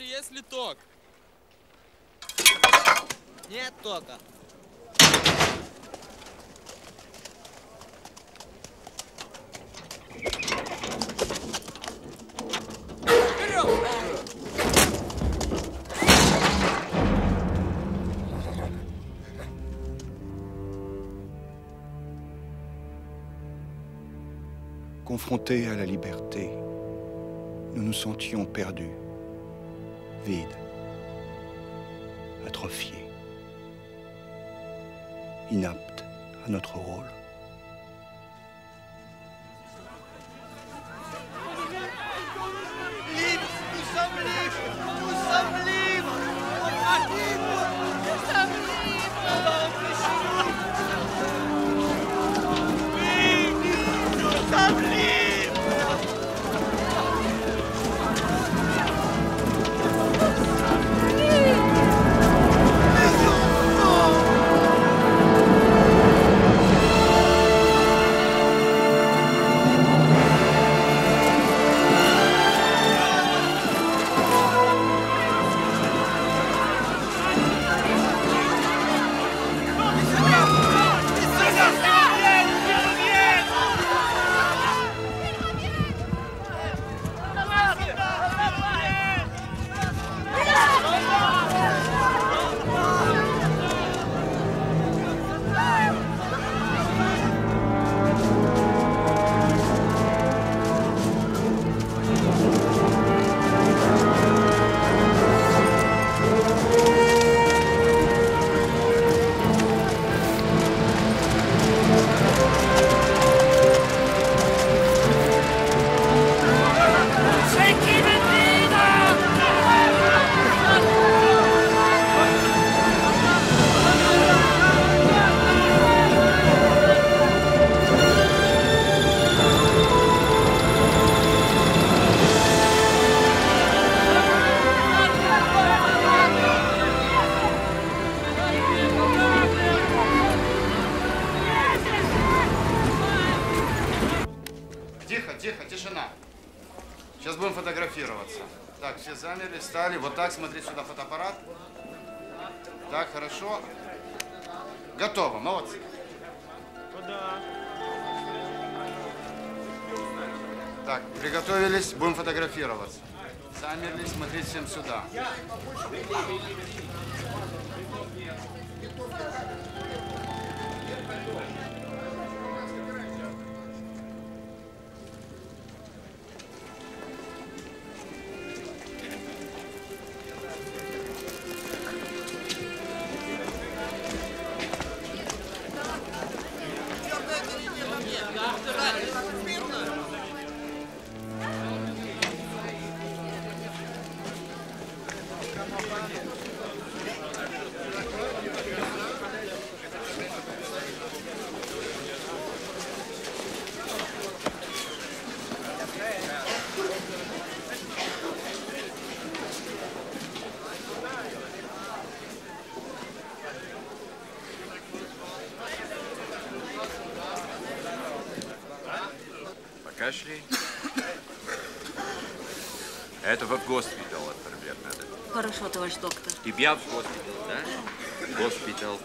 Есть ли ток? Нет тока. Confrontés à la liberté, nous nous sentions perdus. Vide, atrophié, inapte à notre rôle. Сейчас будем фотографироваться. Так, все замерли, стали. Вот так, смотри сюда фотоаппарат. Так, хорошо. Готово, молодцы. Куда? Так, приготовились, будем фотографироваться. Замерли, смотреть всем сюда. Этого в госпитал отправлять надо. Хорошо, товарищ доктор. Тебя в госпитал, да? Госпитал.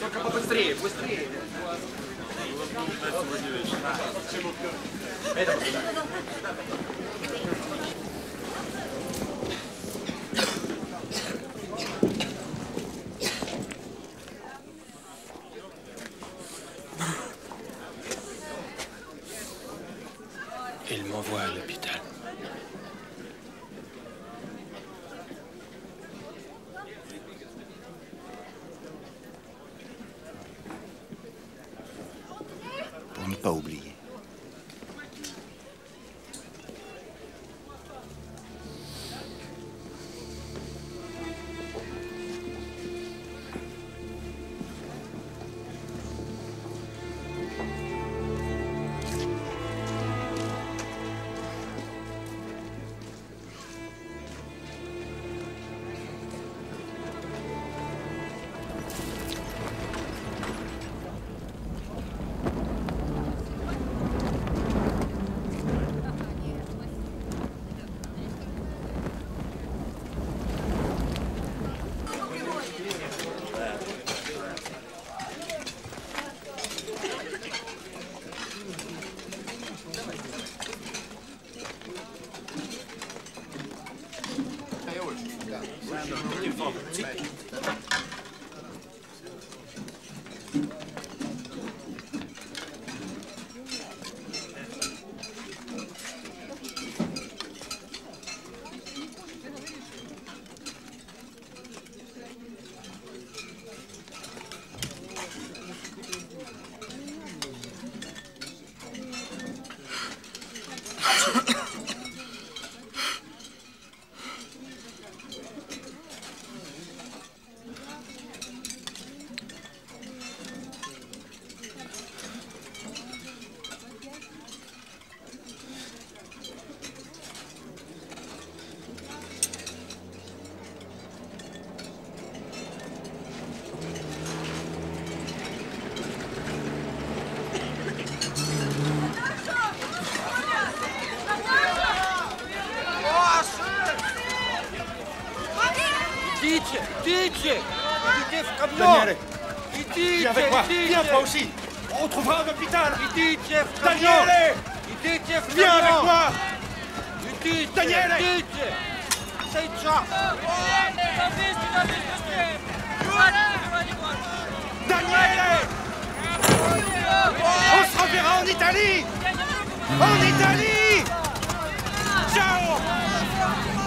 Только побыстрее, быстрее. M'envoie à l'hôpital. Pour ne pas oublier. Aussi. On trouvera un hôpital. Daniele, viens avec moi. Daniele. Daniele. On se reverra en Italie. En Italie. Ciao.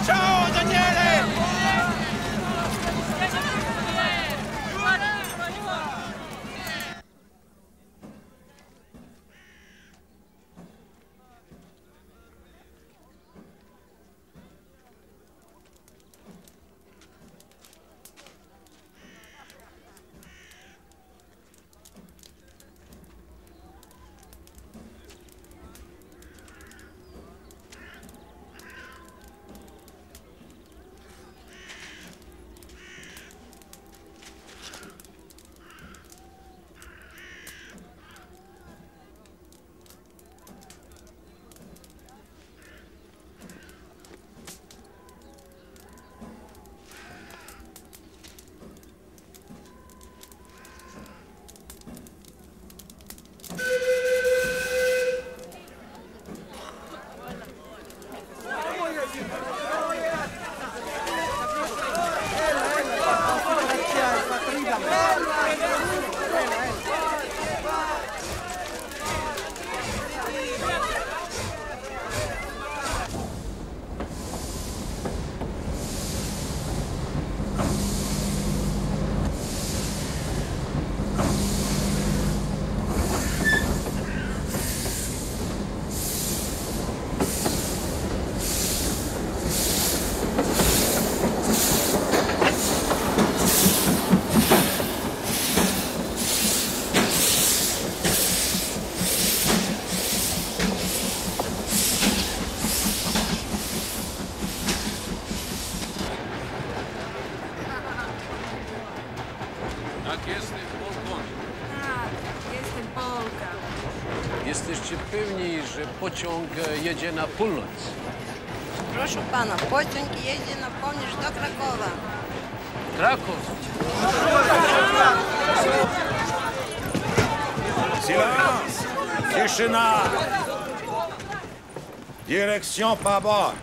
Ciao, Daniele. Jesteście pewni, że pociąg jedzie na północ? Proszę pana, pociąg jedzie na północ do Krakowa. Kraków? Silence! Ciszyna! Direction pas bonne.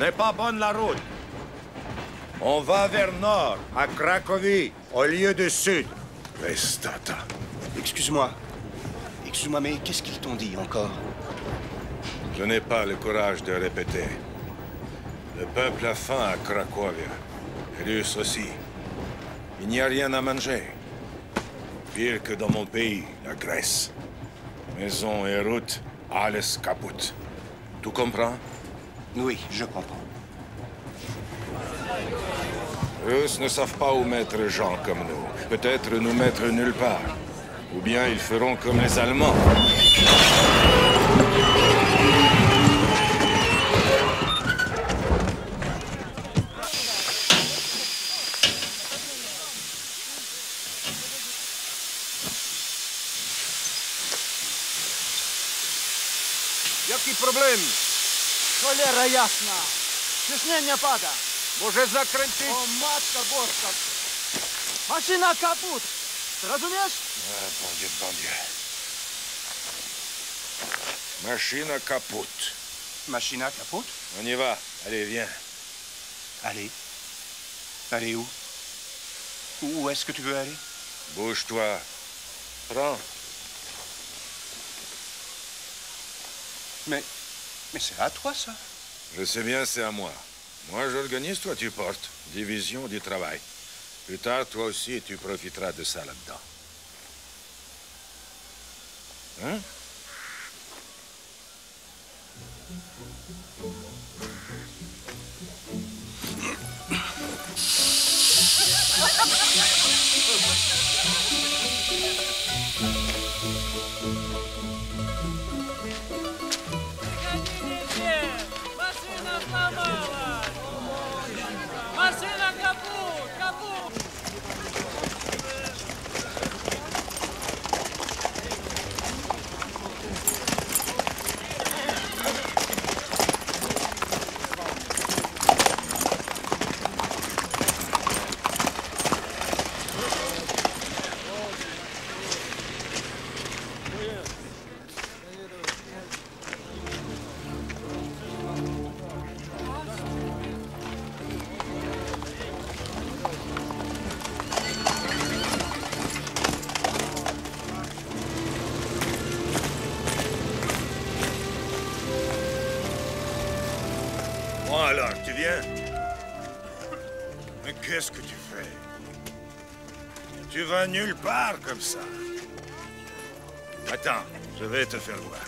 N'est pas bonne la route. On va vers nord, à Cracovie, au lieu du sud. Restata. Excuse-moi. Excuse-moi, mais qu'est-ce qu'ils t'ont dit encore? Je n'ai pas le courage de répéter. Le peuple a faim à Cracovie. Les Russes aussi. Il n'y a rien à manger. Pire que dans mon pays, la Grèce. Maison et route, alles kaput. Tu comprends? Oui, je comprends. Les Russes ne savent pas où mettre les gens comme nous. Peut-être nous mettre nulle part. Ou bien ils feront comme les Allemands. Jaki problem? Cholera jasna. Ciśnienie pada. Może zakręcić? O matka boska. Maszyna kaput. Rozumiesz? Bon Dieu, bon Dieu. Machine capote. Machine capote? On y va. Allez, viens. Allez. Allez où? Où est-ce que tu veux aller? Bouge-toi. Prends. Mais c'est à toi, ça. Je sais bien, c'est à moi. Moi, j'organise, toi, tu portes. Division du travail. Plus tard, toi aussi, tu profiteras de ça là-dedans. Hein? Mais qu'est-ce que tu fais? Tu vas nulle part comme ça. Attends, je vais te faire voir.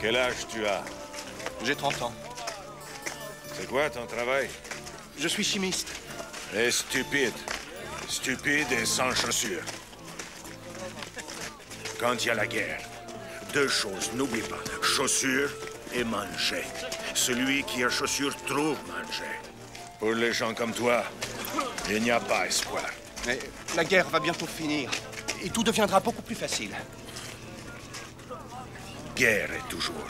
Quel âge tu as? J'ai 30 ans. C'est quoi ton travail? Je suis chimiste. Et stupide. Stupide et sans chaussures. Quand il y a la guerre, deux choses, n'oublie pas. Chaussures et manger. Celui qui a chaussures trouve manger. Pour les gens comme toi, il n'y a pas espoir. Mais la guerre va bientôt finir. Et tout deviendra beaucoup plus facile. Guerre est toujours.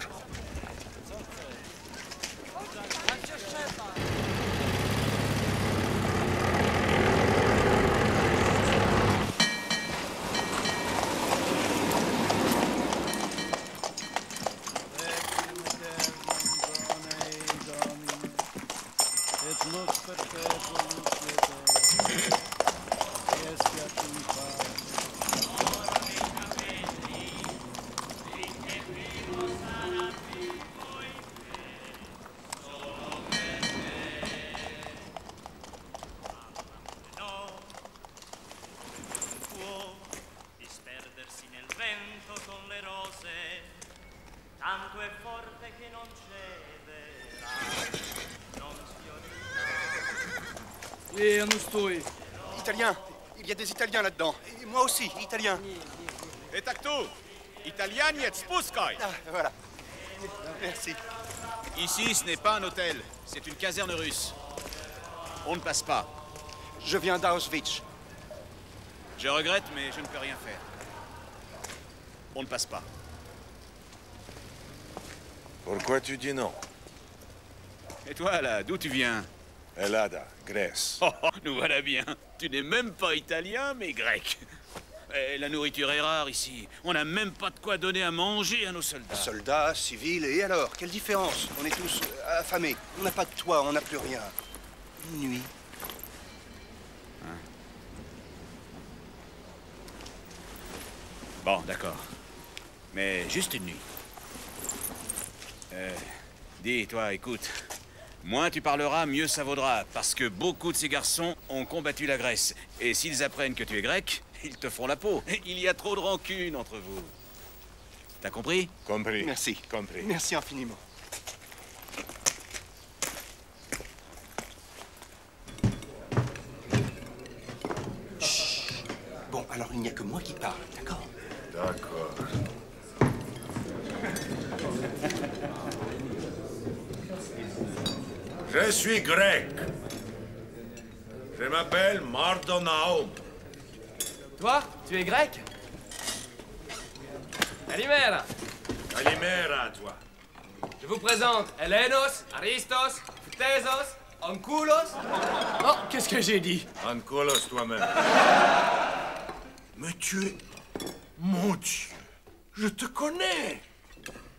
Italien. Il y a des Italiens là-dedans. Et moi aussi, Italien. Et tacto. Italiani et Spuskoi. Voilà. Merci. Ici, ce n'est pas un hôtel. C'est une caserne russe. On ne passe pas. Je viens d'Auschwitz. Je regrette, mais je ne peux rien faire. On ne passe pas. Pourquoi tu dis non? Et toi, là, d'où tu viens? Elada, Grèce. Oh, nous voilà bien. Tu n'es même pas italien, mais grec. Et la nourriture est rare ici. On n'a même pas de quoi donner à manger à nos soldats. Soldats, civils, et alors? Quelle différence? On est tous affamés. On n'a pas de toit, on n'a plus rien. Une nuit. Hein? Bon, d'accord. Mais juste une nuit. Dis, toi, écoute. Moins tu parleras, mieux ça vaudra, parce que beaucoup de ces garçons ont combattu la Grèce. Et s'ils apprennent que tu es grec, ils te font la peau. Il y a trop de rancune entre vous. T'as compris? Compris. Merci. Compris. Merci infiniment. Chut. Bon, alors il n'y a que moi qui parle, d'accord? D'accord. Je suis grec. Je m'appelle Mardonao. Toi, tu es grec? Calimera. Calimera, toi. Je vous présente Hélénos, Aristos, Thésos, Ankoulos. Oh, qu'est-ce que j'ai dit? Ankoulos toi-même. Mais tu es... Mon Dieu, je te connais.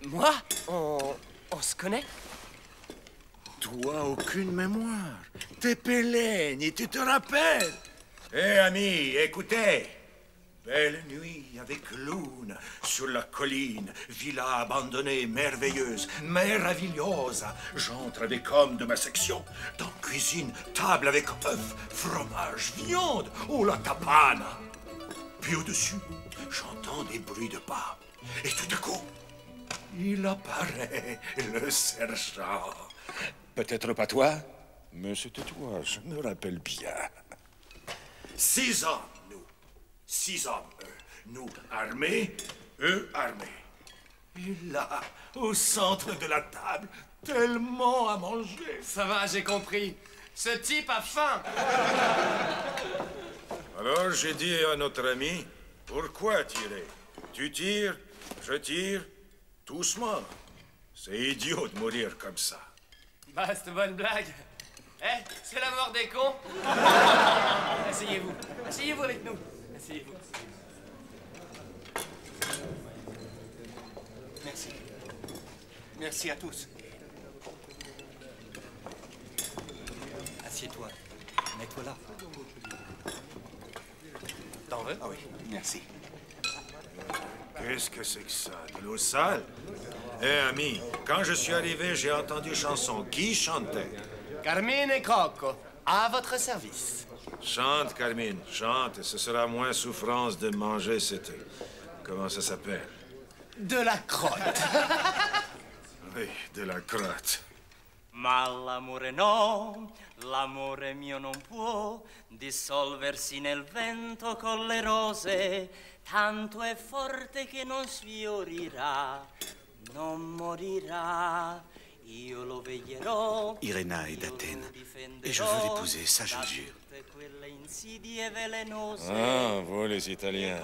Moi? On se connaît? Toi, aucune mémoire. T'es pélène et tu te rappelles. Hé, amis, écoutez. Belle nuit avec Lune, sur la colline, villa abandonnée, merveilleuse, merveilleuse. J'entre avec hommes de ma section, dans cuisine, table avec œufs, fromage, viande, oh la tapana. Puis au-dessus, j'entends des bruits de pas. Et tout à coup, il apparaît, le sergent. Peut-être pas toi, mais c'était toi, je me rappelle bien. 6 hommes, nous. 6 hommes, eux. Nous armés, eux armés. Et là, au centre de la table, tellement à manger. Ça va, j'ai compris. Ce type a faim. Alors j'ai dit à notre ami, pourquoi tirer? Tu tires, je tire, tous morts. C'est idiot de mourir comme ça. Bah, c'est une bonne blague. Eh, c'est la mort des cons. Asseyez-vous. Asseyez-vous avec nous. Asseyez-vous. Merci. Merci à tous. Assieds-toi. Mets-toi là. T'en veux? Ah oui, merci. Qu'est-ce que c'est que ça? De l'eau sale? Eh, hey, ami, quand je suis arrivé, j'ai entendu chanson. Qui chantait? Carmine et Croco, à votre service. Chante, Carmine, chante, et ce sera moins souffrance de manger cette... Comment ça s'appelle? De la crotte. Oui, de la crotte. Ma l'amore no, l'amore mio non può dissolversi nel vento con le rose, tanto è forte che non sfiorirà, non morirà. Io lo veglierò. Iréna est d'Athènes, et je veux l'épouser, ça je le jure. Ah, vous les Italiens,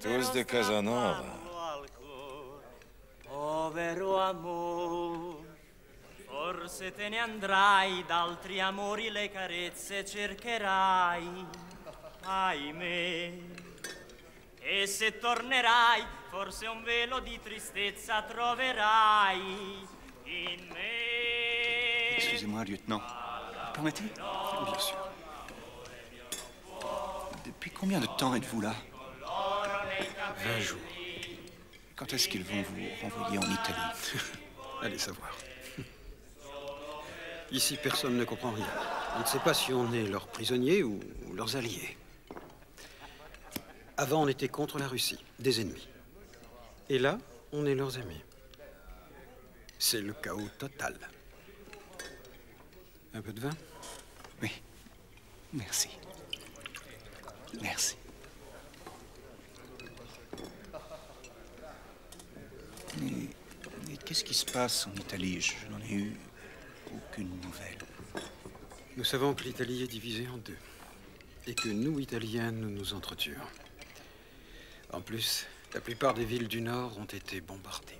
tous de Casanova. Povero amor. Forse te ne andrai, d'altri amori le carezze cercherai, ahimè. E se tornerai, forse un velo di tristezza troverai in me. Excusez-moi, lieutenant. Permettez? Bien sûr. Depuis combien de temps êtes-vous là? 20 jours. Quand est-ce qu'ils vont vous renvoyer en Italie? Allez savoir. Ici, personne ne comprend rien. On ne sait pas si on est leurs prisonniers ou leurs alliés. Avant, on était contre la Russie, des ennemis. Et là, on est leurs amis. C'est le chaos total. Un peu de vin? Oui. Merci. Merci. Et qu'est-ce qui se passe en Italie? Je n'en ai eu aucune nouvelle. Nous savons que l'Italie est divisée en deux. Et que nous, Italiens, nous nous entretuons. En plus, la plupart des villes du Nord ont été bombardées.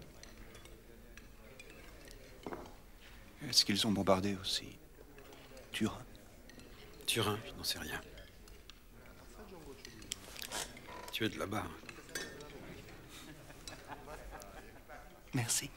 Est-ce qu'ils ont bombardé aussi Turin? Turin, je n'en sais rien. Tu es de là-bas. Merci.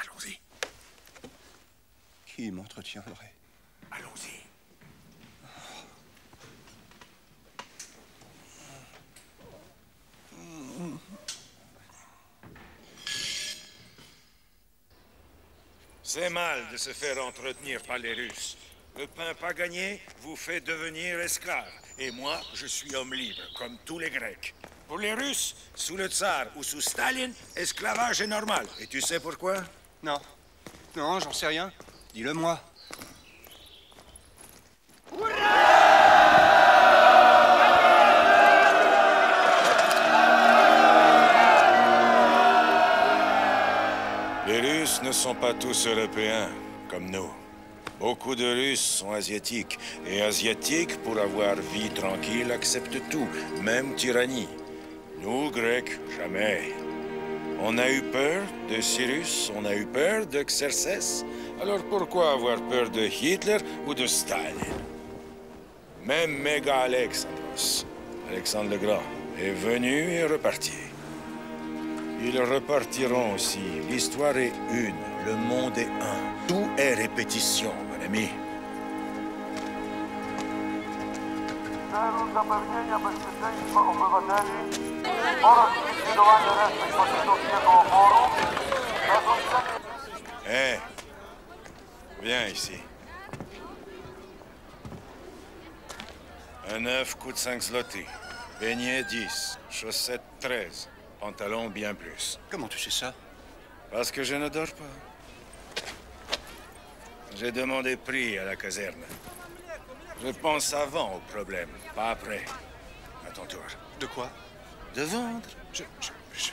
Allons-y. C'est mal de se faire entretenir par les Russes. Le pain pas gagné vous fait devenir esclave. Et moi, je suis homme libre, comme tous les Grecs. Pour les Russes, sous le tsar ou sous Staline, esclavage est normal. Et tu sais pourquoi? Non. Non, j'en sais rien. Dis-le-moi. Les Russes ne sont pas tous européens, comme nous. Beaucoup de Russes sont asiatiques. Et asiatiques, pour avoir vie tranquille, acceptent tout, même tyrannie. Nous, Grecs, jamais. On a eu peur de Cyrus, on a eu peur de Xerxes. Alors pourquoi avoir peur de Hitler ou de Staline? Même méga Alexandre le Grand, est venu et reparti. Ils repartiront aussi. L'histoire est une, le monde est un. Tout est répétition, mon ami. Hey. Viens ici. Un œuf coûte 5 zloty. Beignet 10. Chaussettes 13. Pantalon bien plus. Comment tu sais ça? Parce que je ne dors pas. J'ai demandé prix à la caserne. Je pense avant au problème, pas après. À ton tour. De quoi? De vendre. Je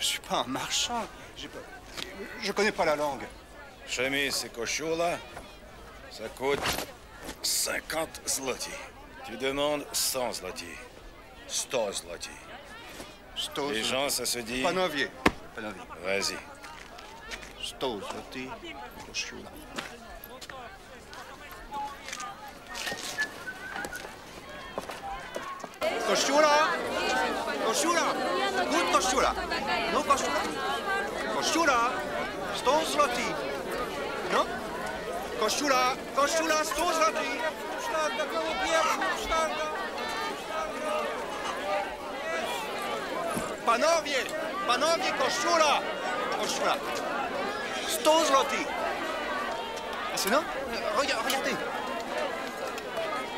suis pas un marchand. Pas... Je connais pas la langue. Chemise et cochoula. Ça coûte 50 zloty. Tu demandes 100 zloty. 100 zloty. Les gens, ça se dit... Panovier. Panovier. Vas-y. 100 zloty. Cochoula. Cochoula. Cochoula. Good cochoula. No cochoula. Cochoula. 100 zloty. No? Cochoula. Cochoula. 100 zloty. Panowie, panowie, koszula! Koszula. 100 złotych. A sinon? Regardez.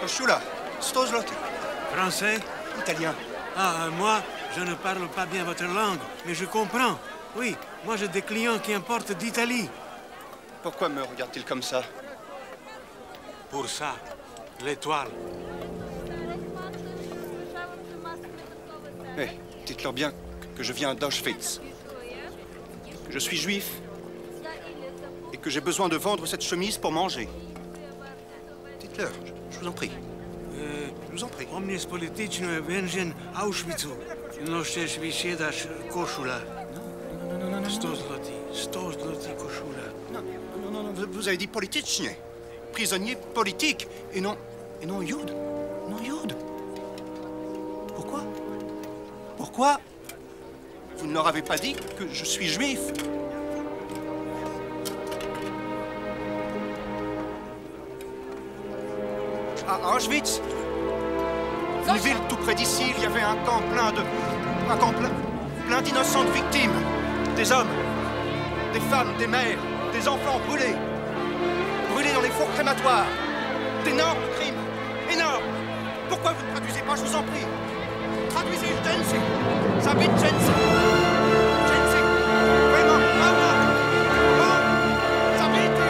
Koszula, 100 złotych. Français? Italien. Ah, moi, Je ne parle pas bien votre langue, mais je comprends. Oui, moi j'ai des clients qui importent d'Italie. Pourquoi me regarde-t-il comme ça? Pour ça, l'étoile. Hé, dites-leur bien que je viens d'Auschwitz, que je suis juif et que j'ai besoin de vendre cette chemise pour manger. Dites-leur, je vous en prie. Je vous en prie. Non, vous avez dit politiciens, prisonnier politique, et non Jude. Non Jude. Pourquoi vous ne leur avez pas dit que je suis juif? À Auschwitz, une ville tout près d'ici, il y avait un camp plein d'innocentes victimes. Des hommes, des femmes, des mères, des enfants brûlés. Brûlés dans les fours crématoires. D'énormes crimes. Énormes. Pourquoi vous ne traduisez pas, je vous en prie? Traduisez, Jensi. Ça bite, Jensi. Jensi. Vraiment, vraiment. Bon, ça bite.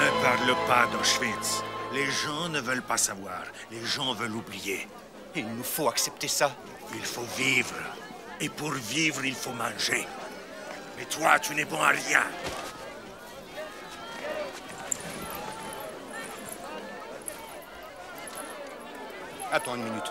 Ne parle pas d'Auschwitz. Les gens ne veulent pas savoir. Les gens veulent oublier. Il nous faut accepter ça. Il faut vivre. Et pour vivre, il faut manger. Mais toi, tu n'es bon à rien. Attends une minute.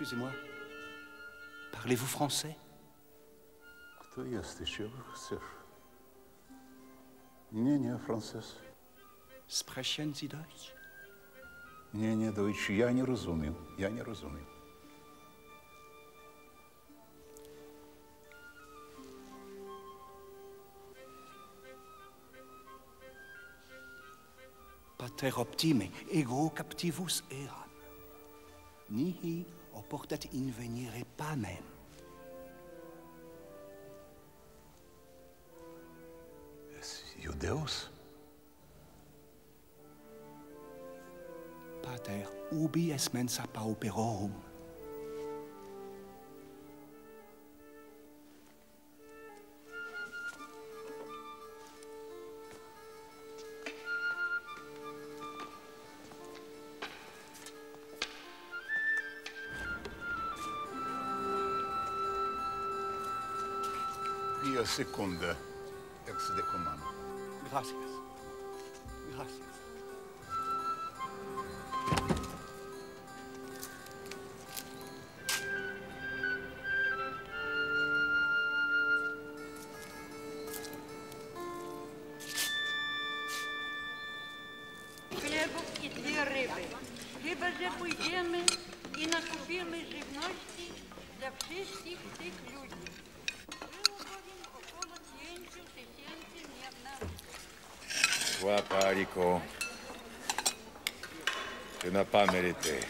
Excusez-moi, parlez-vous français? Sprechen Sie Deutsch? Pater optime, ego captivus eram. Nihi portat in venire panem. Es judeus? Pater, ubi es mensa pauperorum? Secunda, ex de comando. Gracias. Gracias. Tu n'as pas mérité.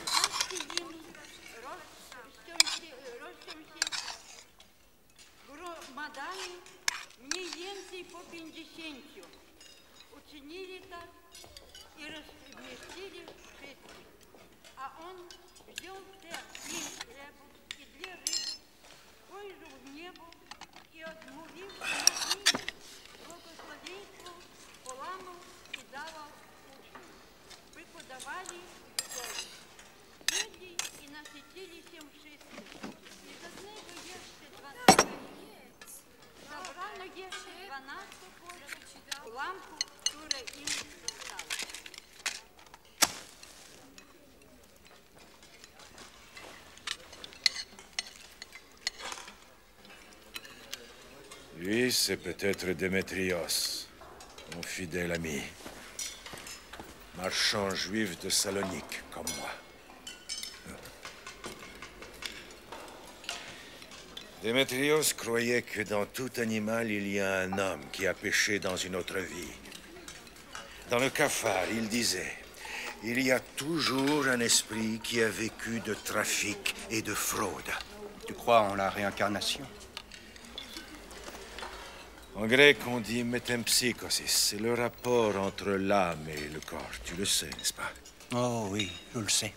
Lui, c'est peut-être Démétrios, mon fidèle ami. Marchand juif de Salonique, comme moi. Démétrios croyait que dans tout animal, il y a un homme qui a péché dans une autre vie. Dans le cafard, il disait, « Il y a toujours un esprit qui a vécu de trafic et de fraude. » Tu crois en la réincarnation? En grec, on dit « métempsychosis ». C'est le rapport entre l'âme et le corps. Tu le sais, n'est-ce pas? Oh oui, je le sais.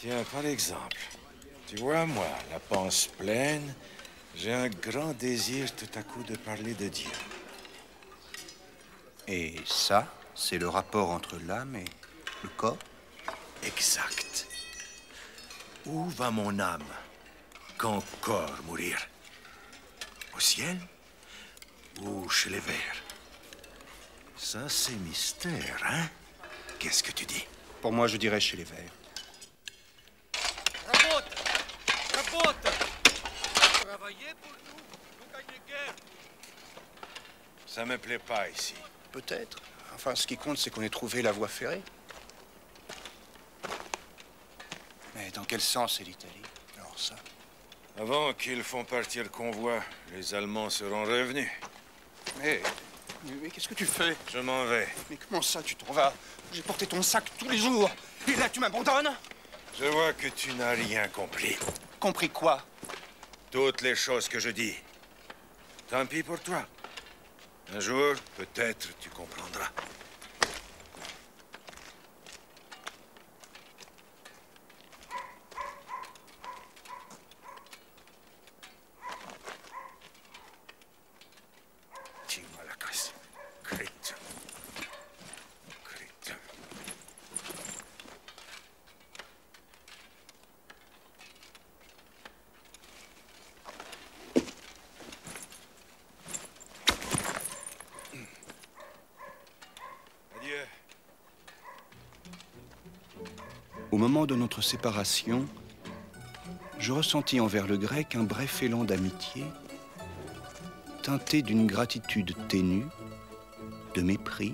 Tiens, par exemple... Tu vois, moi, la panse pleine, j'ai un grand désir tout à coup de parler de Dieu. Et ça, c'est le rapport entre l'âme et le corps? Exact. Où va mon âme quand corps mourir? Au ciel ou chez les vers? Ça, c'est mystère, hein? Qu'est-ce que tu dis? Pour moi, je dirais chez les vers. Ça me plaît pas ici. Peut-être. Enfin, ce qui compte, c'est qu'on ait trouvé la voie ferrée. Mais dans quel sens est l'Italie? Alors ça. Avant qu'ils font partir le convoi, les Allemands seront revenus. Mais qu'est-ce que tu fais? Je m'en vais. Mais comment ça, tu t'en vas? J'ai porté ton sac tous les jours. Et là, tu m'abandonnes? Je vois que tu n'as rien compris. Compris quoi? Toutes les choses que je dis. Tant pis pour toi. Un jour, peut-être, tu comprendras. Au moment de notre séparation, je ressentis envers le grec un bref élan d'amitié, teinté d'une gratitude ténue, de mépris,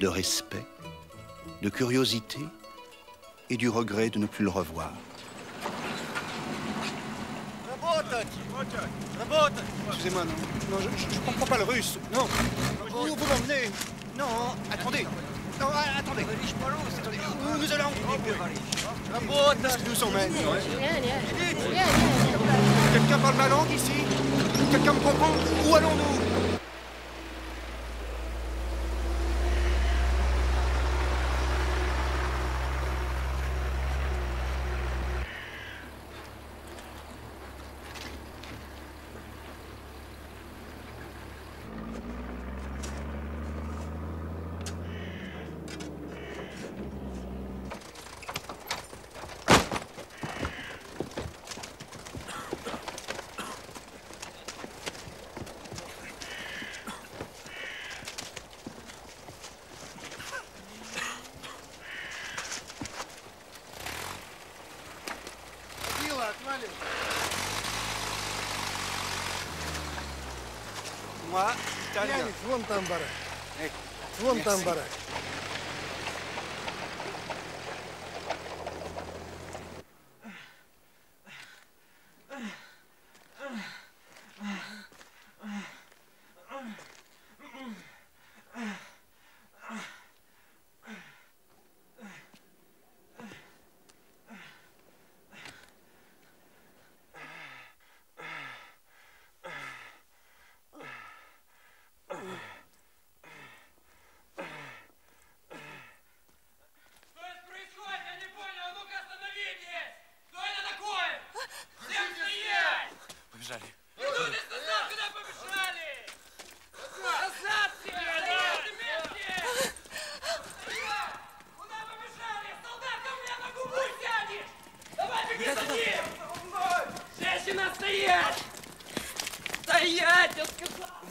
de respect, de curiosité et du regret de ne plus le revoir. Excusez-moi, non, je ne comprends pas le russe. Non, où vous m'emmenez? Non, attendez. Non, attendez. Nous allons. Qu'est-ce nous emmène? Quelqu'un parle ma langue ici? Quelqu'un me comprend? Où allons-nous?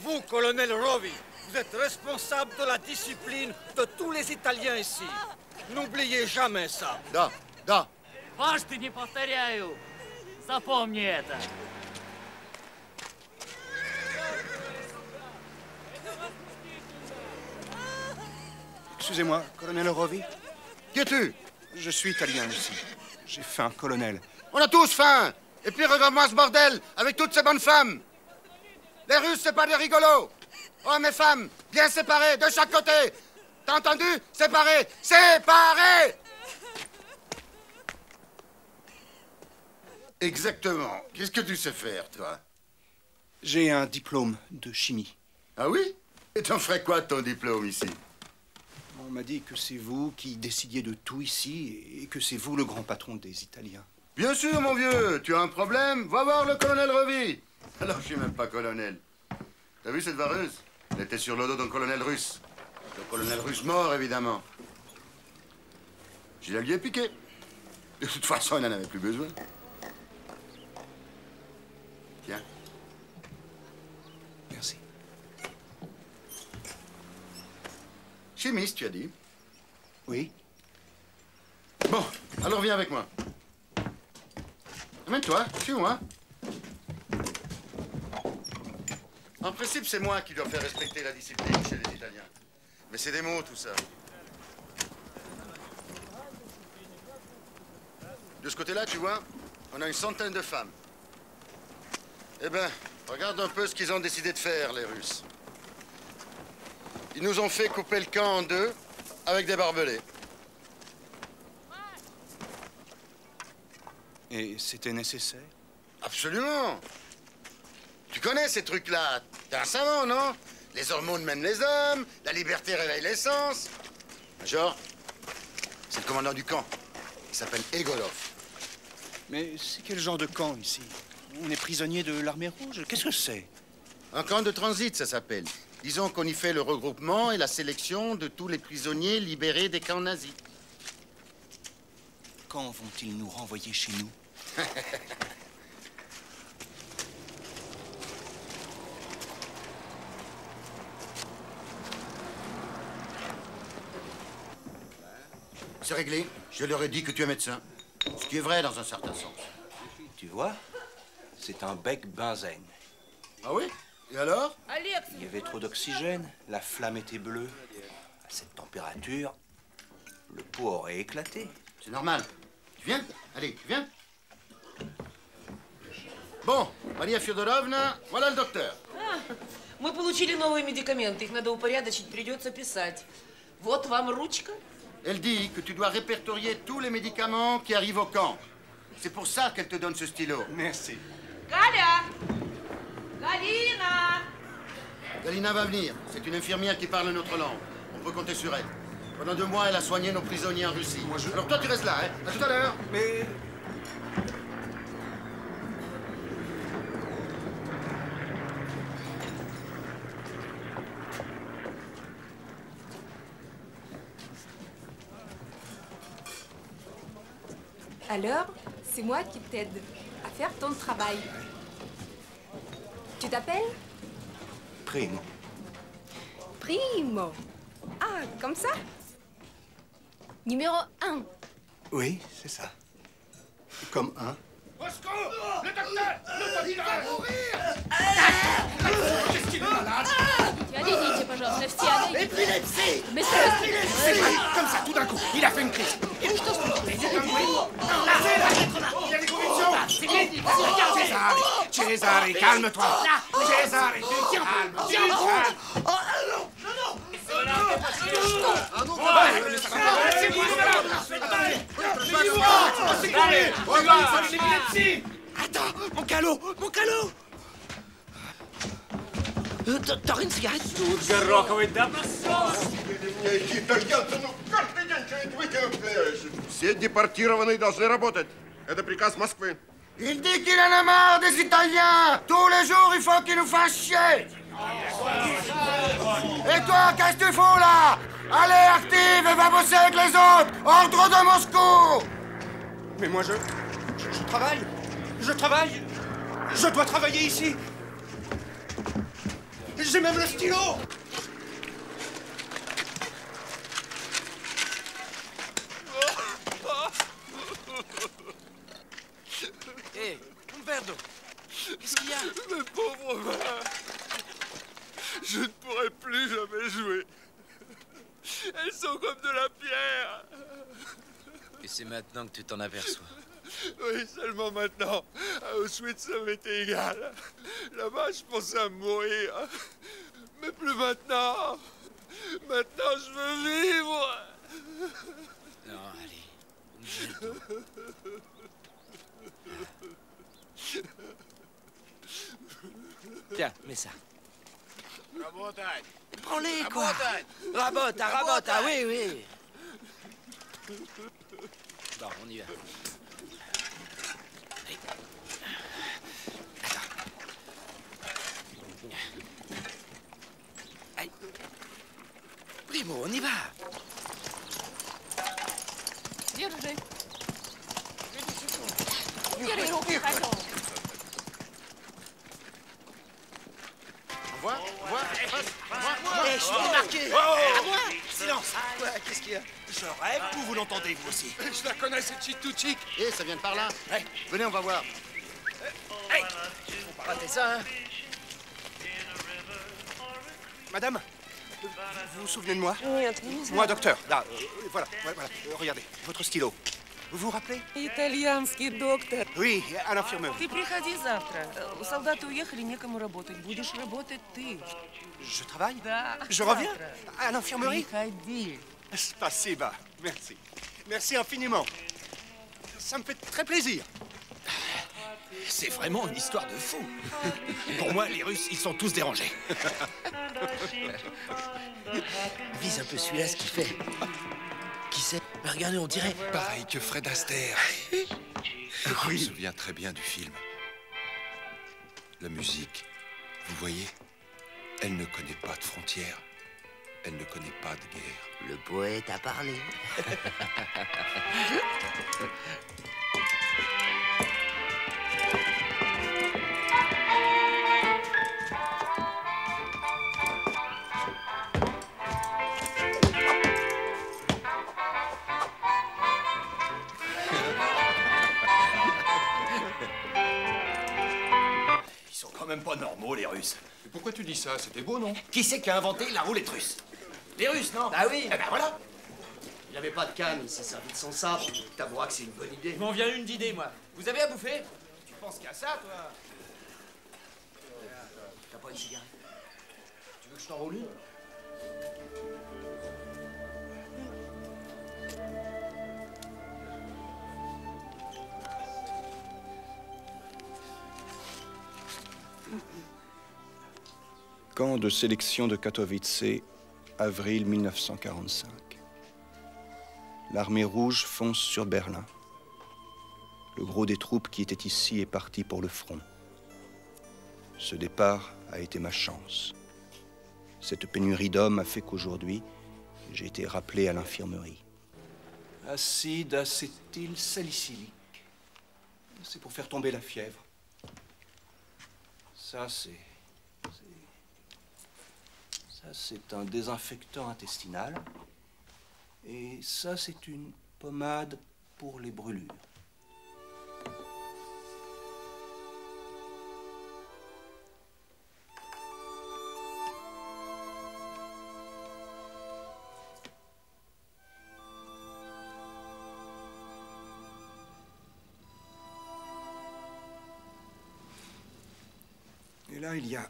Vous, colonel Revi, vous êtes responsable de la discipline de tous les Italiens ici. N'oubliez jamais ça. Да, да. Дважды не повторяю. Запомни это. Excusez-moi, colonel Revi. Qui es-tu? Je suis italien aussi. J'ai faim, colonel. On a tous faim! Et puis regarde-moi ce bordel, avec toutes ces bonnes femmes! Les Russes, c'est pas des rigolos! Hommes et femmes, bien séparés, de chaque côté! T'as entendu? Séparés! Séparés! Exactement. Qu'est-ce que tu sais faire, toi? J'ai un diplôme de chimie. Ah oui? Et t'en ferais quoi, ton diplôme, ici? On m'a dit que c'est vous qui décidiez de tout ici et que c'est vous le grand patron des Italiens. Bien sûr, mon vieux. Tu as un problème? Va voir le colonel Revi. Alors, je suis même pas colonel. T'as vu cette vareuse? Elle était sur le dos d'un colonel russe. Le colonel russe mort, évidemment. Je la lui ai piqué. De toute façon, il n'en avait plus besoin. Tiens. Merci. Chimiste, tu as dit? Oui. Bon, alors viens avec moi. Amène-toi, suis-moi. En principe, c'est moi qui dois faire respecter la discipline chez les Italiens. Mais c'est des mots, tout ça. De ce côté-là, tu vois, on a une centaine de femmes. Eh ben, regarde un peu ce qu'ils ont décidé de faire, les Russes. Ils nous ont fait couper le camp en deux avec des barbelés. Et c'était nécessaire? Absolument! Tu connais ces trucs-là? T'es un savant, non? Les hormones mènent les hommes, la liberté réveille l'essence. Major, c'est le commandant du camp. Il s'appelle Egolov. Mais c'est quel genre de camp, ici? On est prisonnier de l'armée rouge? Qu'est-ce que c'est? Un camp de transit, ça s'appelle. Disons qu'on y fait le regroupement et la sélection de tous les prisonniers libérés des camps nazis. Quand vont-ils nous renvoyer chez nous? C'est réglé. Je leur ai dit que tu es médecin. Ce qui est vrai dans un certain sens. Tu vois? C'est un bec benzène. Ah oui? Et alors? Il y avait trop d'oxygène, la flamme était bleue. À cette température, le pot aurait éclaté. C'est normal. Tu viens? Allez, tu viens? Bon, Maria Fiodorovna, voilà le docteur. Мы получили новые médicaments. Их надо упорядочить, придется писать. Вот вам ручка. Elle dit que tu dois répertorier tous les médicaments qui arrivent au camp. C'est pour ça qu'elle te donne ce stylo. Merci. Galia! Galina! Galina va venir. C'est une infirmière qui parle notre langue. On peut compter sur elle. Pendant 2 mois, elle a soigné nos prisonniers en Russie. Moi, je... Alors toi, tu restes là, hein? À tout à l'heure. Mais... Alors, c'est moi qui t'aide à faire ton travail. Tu t'appelles? Primo. Primo. Ah, comme ça? Numéro 1. Oui, c'est ça. Comme 1. Au secours! Le docteur! Le docteur! Il va mourir! Qu'est-ce qu'il est malade? Отойдите, пожалуйста, все, отойдите. Эпилепсия! Эпилепсия! Comme ça, tout d'un coup, il a fait une crise. Et что случилось? Il y a des convulsions. C'est médic. Cesare, calme-toi. Cesare, tu calmes. Tu calmes. Oh non, non, non. Ah non, c'est moi, c'est moi. Attends, mon calot, mon calot. T'aurais une cigarette? Все депортированные должны работать. Это приказ Москвы. Il dit qu'il en a marre des Italiens. Tous les jours, il faut qu'ils nous fassent chier. Et toi, qu'est-ce que tu fous là? Allez, active et va bosser avec les autres. Ordre de Moscou. Mais moi, je travaille. Je travaille. Je dois travailler ici. J'ai même le stylo! Hé, hey, Umberto! Qu'est-ce qu'il y a? Le pauvre vin! Je ne pourrai plus jamais jouer! Elles sont comme de la pierre. Et c'est maintenant que tu t'en aperçois. Oui, seulement maintenant. À Auschwitz, ça m'était égal. Là-bas, je pensais à mourir. Mais plus maintenant. Maintenant, je veux vivre. Non, allez. Tiens, mets ça. Prends-les, quoi. Rabota, oui. Bon, on y va. Aïe. Primo, on y va. Viens, Roger. Je suis démarqué. Silence. Qu'est-ce qu'il y a? Je rêve ou vous l'entendez, vous aussi? Je la connais, cette chitouchique. Eh, ça vient de par là. Venez, on va voir. Hey, faut pas rater ça, hein. Madame, vous vous souvenez de moi? Moi, docteur. Là, voilà. Regardez, votre stylo. Vous vous rappelez? Итальянский docteur. Oui, à l'infirmerie. Ты приходи завтра. Солдаты уехали, некому работать. Будешь работать ты. Je travaille? Да. Je reviens? À l'infirmerie? Приходи. Спасибо. Merci. Merci infiniment. Ça me fait très plaisir. C'est vraiment une histoire de fou. Pour moi, les Russes, ils sont tous dérangés. Vise un peu celui-là, ce qu'il fait. Qui sait? Mais regardez, on dirait... Pareil que Fred Astaire. Oui. Je me souviens très bien du film. La musique, vous voyez, elle ne connaît pas de frontières. Elle ne connaît pas de guerre. Le poète a parlé. Même pas normaux, les Russes. Mais pourquoi tu dis ça? C'était beau, non? Qui c'est qui a inventé la roulette russe? Les Russes, non? Ah oui. Eh ben voilà. Il avait pas de canne, il s'est servi de son sabre. T'avoueras que c'est une bonne idée. M'en vient une d'idée, moi. Vous avez à bouffer? Tu penses qu'à ça, toi? T'as pas une cigarette? Tu veux que je t'enroule une? Camp de sélection de Katowice, avril 1945. L'armée rouge fonce sur Berlin. Le gros des troupes qui étaient ici est parti pour le front. Ce départ a été ma chance. Cette pénurie d'hommes a fait qu'aujourd'hui, j'ai été rappelé à l'infirmerie. Acide acétylsalicylique. C'est pour faire tomber la fièvre. Ça, c'est... Ça, c'est un désinfectant intestinal. Et ça, c'est une pommade pour les brûlures. Et là, il y a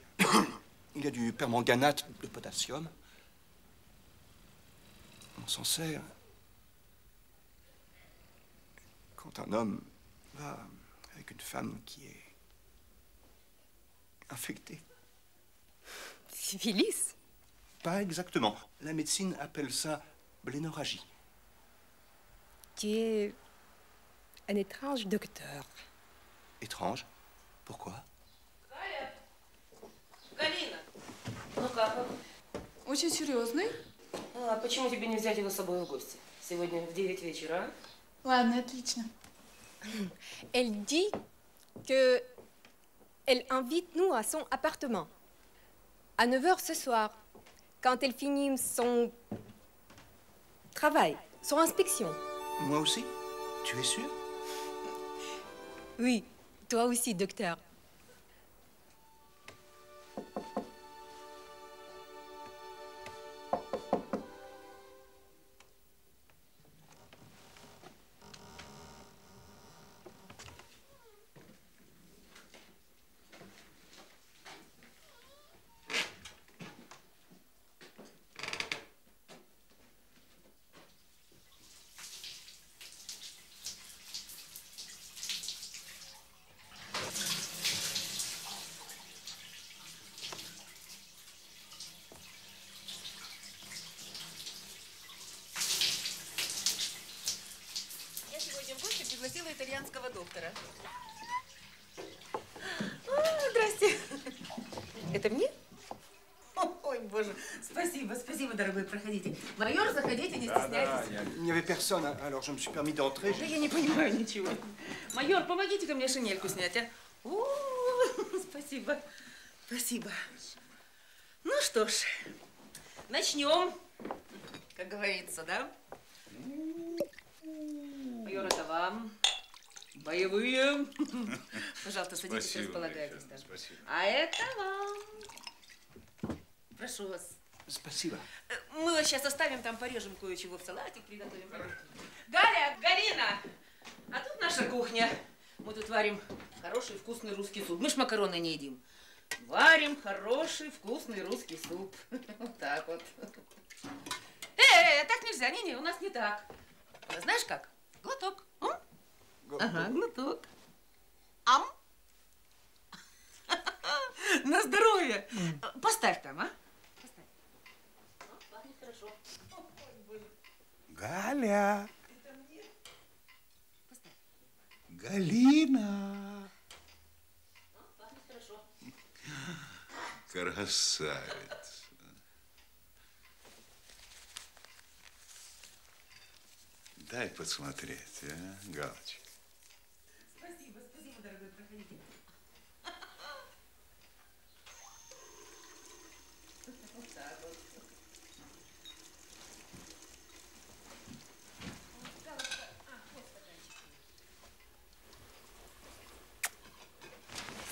du permanganate de potassium. On s'en sert quand un homme va avec une femme qui est infectée. Syphilis? Pas exactement. La médecine appelle ça blénorragie. Tu es un étrange docteur. Étrange? Pourquoi? Galina! Ну как он? Очень серьезный. А почему тебе не взять его с собой в гости? Сегодня в 9 вечера, а? Ладно, отлично. Elle dit que elle invite nous à son appartement à 9h ce soir, quand elle finit son travail, son inspection. Moi aussi? Tu es sûr? Oui, toi aussi, docteur. пригласила итальянского доктора. Здрасте. Это мне? Ой, боже. Спасибо, спасибо, дорогой. Проходите. Майор, заходите, не стесняйтесь. Il n'y avait personne, alors je me suis permis d'entrer. Да я не понимаю ничего. Майор, помогите-ка мне шинельку снять, а? Спасибо. Спасибо. Ну что ж, начнем, как говорится, да? Майор, это вам. Боевые. Пожалуйста, садитесь, располагайтесь. Спасибо. А это вам. Прошу вас. Спасибо. Мы вас сейчас оставим, там порежем кое-чего в салатик, приготовим. Галя, Галина, а тут наша кухня. Мы тут варим хороший вкусный русский суп. Мы ж макароны не едим. Варим хороший вкусный русский суп. Вот так вот. Так нельзя. Не-не, у нас не так. Знаешь как? Глоток. Ага, глоток. Ам. На здоровье. Поставь там, а? Поставь. Пахнет хорошо. Галя. Поставь. Галина. Пахнет хорошо. Красавица. Дай посмотреть, а, Галочка. Спасибо, спасибо, дорогой, проходите. Вот так вот. Галочка, вот стаканчик.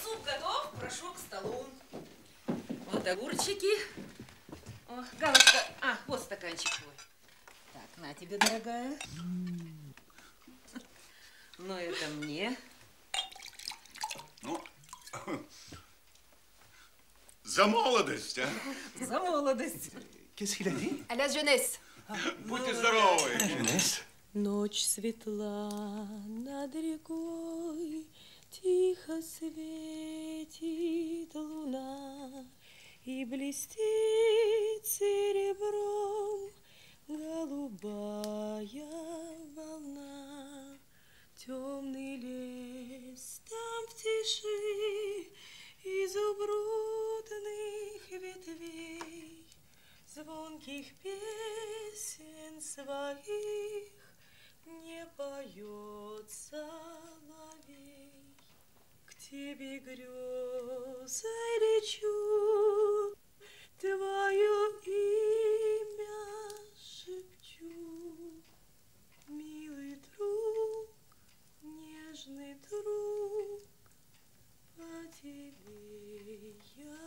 Суп готов, прошу к столу. Вот огурчики. О, Галочка, вот стаканчик твой. На тебе, дорогая. Но это мне. Ну, за молодость, а? За молодость. Qu'est-ce qu'il a dit? À la jeunesse. Будьте здоровы. Jeunesse. Ночь светла над рекой, тихо светит луна и блестит серебром. Голубая волна, темный лес, там в тиши изумрудных ветвей, звонких песен своих не поет соловей. К тебе грезой лечу, твое имя шепчу, милый друг, нежный друг, по тебе я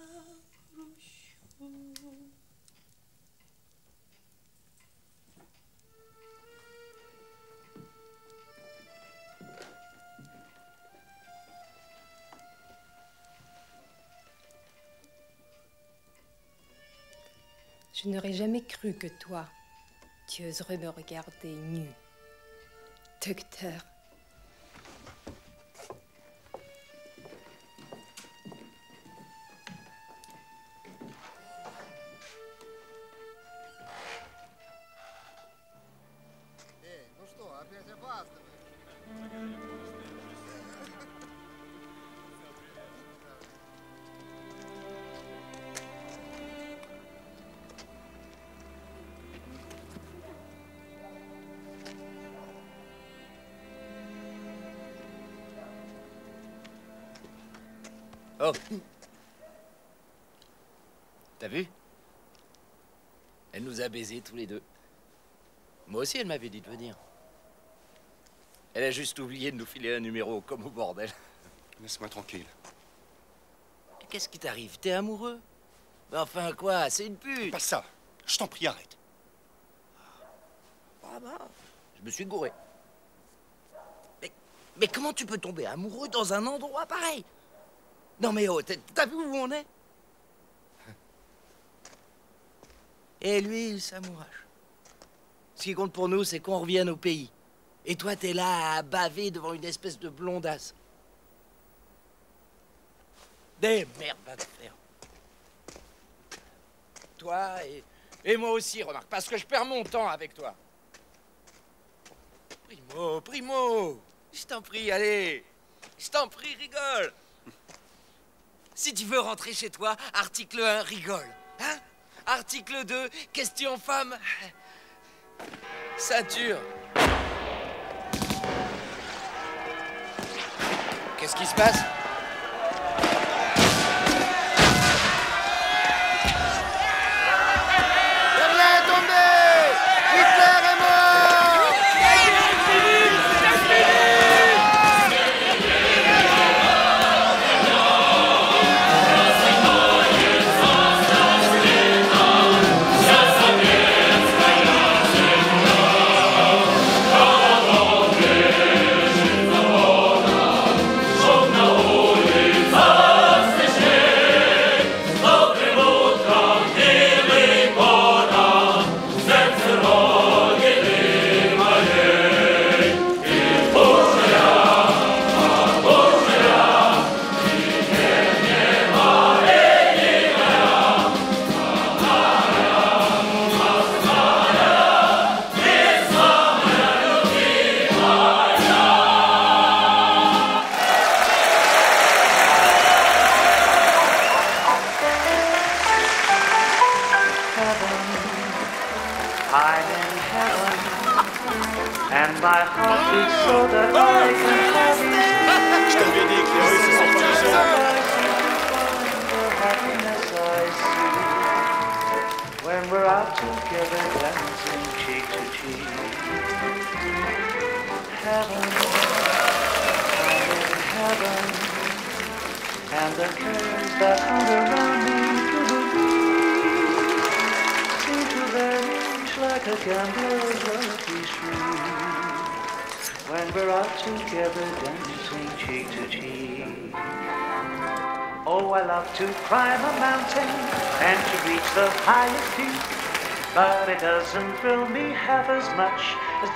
грущу. Je n'aurais jamais cru que toi, tu oserais me regarder nue. Docteur. Oh. T'as vu? Elle nous a baisés tous les deux. Moi aussi, elle m'avait dit de venir. Elle a juste oublié de nous filer un numéro, comme au bordel. Laisse-moi tranquille. Qu'est-ce qui t'arrive? T'es amoureux? Enfin quoi, c'est une pute. Pas ça. Je t'en prie, arrête. Ah bah, je me suis gouré. Mais comment tu peux tomber amoureux dans un endroit pareil? Non mais oh, t'as vu où on est? Et lui, il s'amourache. Ce qui compte pour nous, c'est qu'on revienne au pays. Et toi, t'es là à baver devant une espèce de blondasse. Des merdes à te faire. Toi et moi aussi, remarque, parce que je perds mon temps avec toi. Primo, Primo, Je t'en prie, allez. Je t'en prie, rigole. Si tu veux rentrer chez toi, article 1, rigole. Hein? Article 2, question femme. Ceinture. Qu'est-ce qui se passe?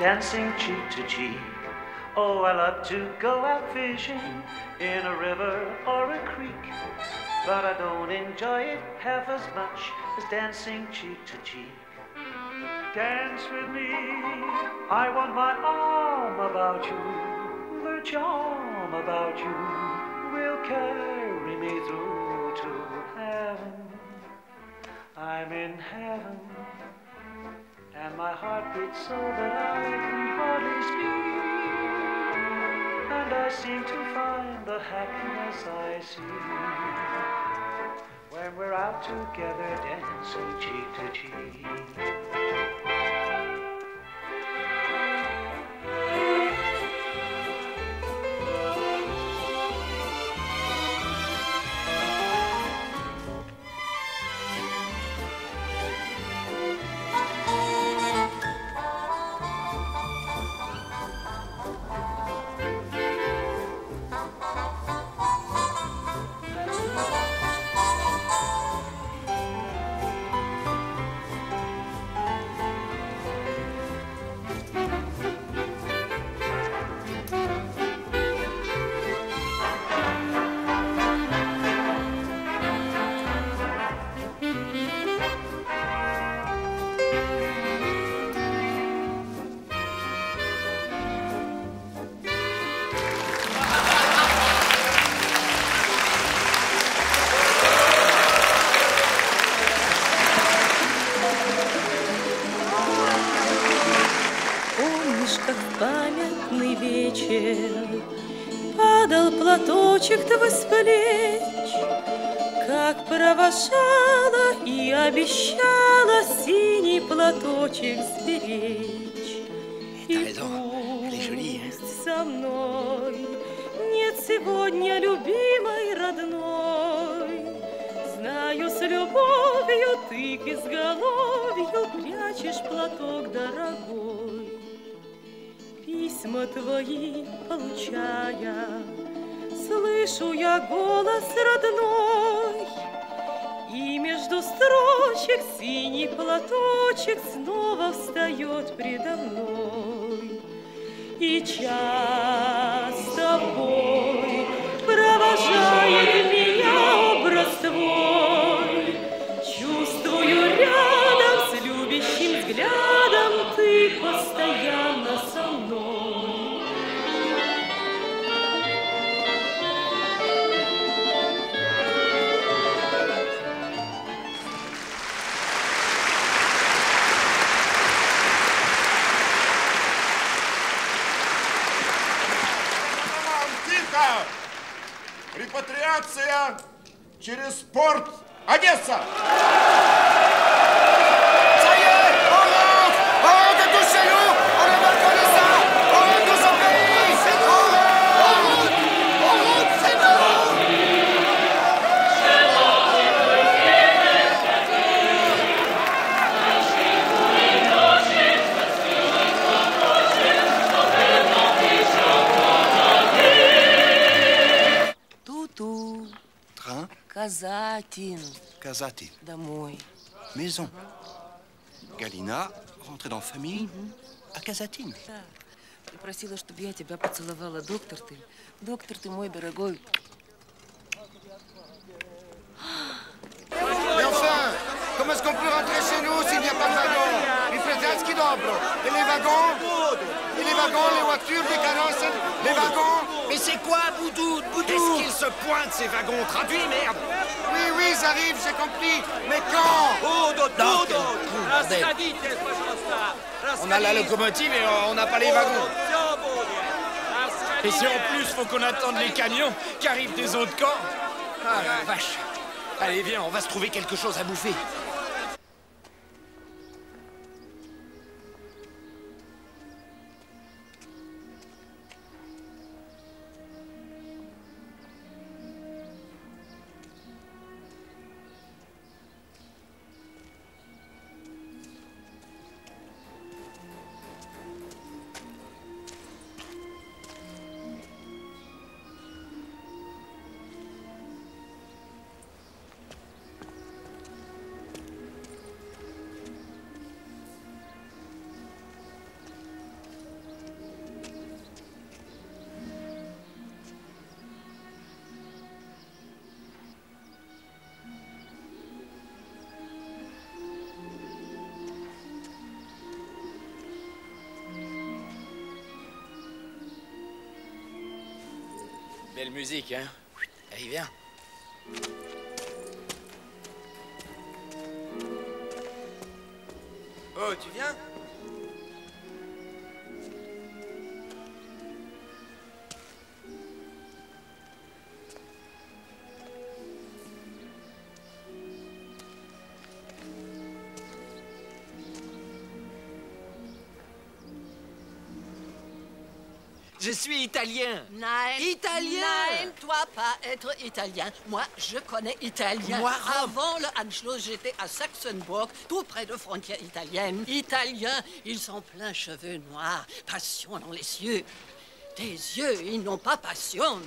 Dancing cheek to cheek. Oh, I love to go out fishing in a river or a creek, but I don't enjoy it half as much as dancing cheek to cheek. Dance with me, I want my arm about you, the charm about you will carry me through to heaven. I'm in heaven. And my heart beats so that I can hardly speak, and I seem to find the happiness I seek when we're out together dancing cheek to cheek. Платочек-то с плеч, как провожала и обещала синий платочек сберечь. И пусть со мной нет сегодня любимой родной. Знаю, с любовью ты к изголовью прячешь платок дорогой. Письма твои получая, слышу я голос родной, и между строчек синий платочек снова встает предо мной. И час с тобой провожает меня образ твой. Чувствую рядом с любящим взглядом ты постоянно со мной. Пока! Репатриация через порт Одесса! Ça y est, on rentre! On rentre tous chez nous! On est mal comme ça! On rentre tous au pays! C'est bon! On rentre! C'est bon! Ту-ту. Train. Казатин. Казатин. Домой. Maison. Galina, rentrée dans la famille, à Казатин. Да. Ты просила, чтобы я тебя поцеловала, доктор ты мой дорогой. Mais enfin, comment est-ce qu'on peut rentrer chez nous s'il n'y a pas de wagon? Il prétexte qu'il ouvre. Et les wagons, les voitures, les canons, les wagons. Mais c'est quoi, Boudoud? Est-ce qu'ils se pointent ces wagons? Traduis, merde. Oui, ils arrivent, j'ai compris. Mais quand? On a la locomotive et on n'a pas les wagons. Et si en plus, faut qu'on attende les camions qui arrivent des autres camps. Ah la vache. Allez, viens, on va se trouver quelque chose à bouffer. Belle musique, hein? Allez, viens. Oh, tu viens? Je suis italien. Italien. Toi pas être italien. Moi, je connais italien. Moi, avant le Ankoulos, j'étais à Saxonburg, tout près de frontières italiennes. Italiens, ils ont plein cheveux noirs, passion dans les yeux. Tes yeux, ils n'ont pas passion.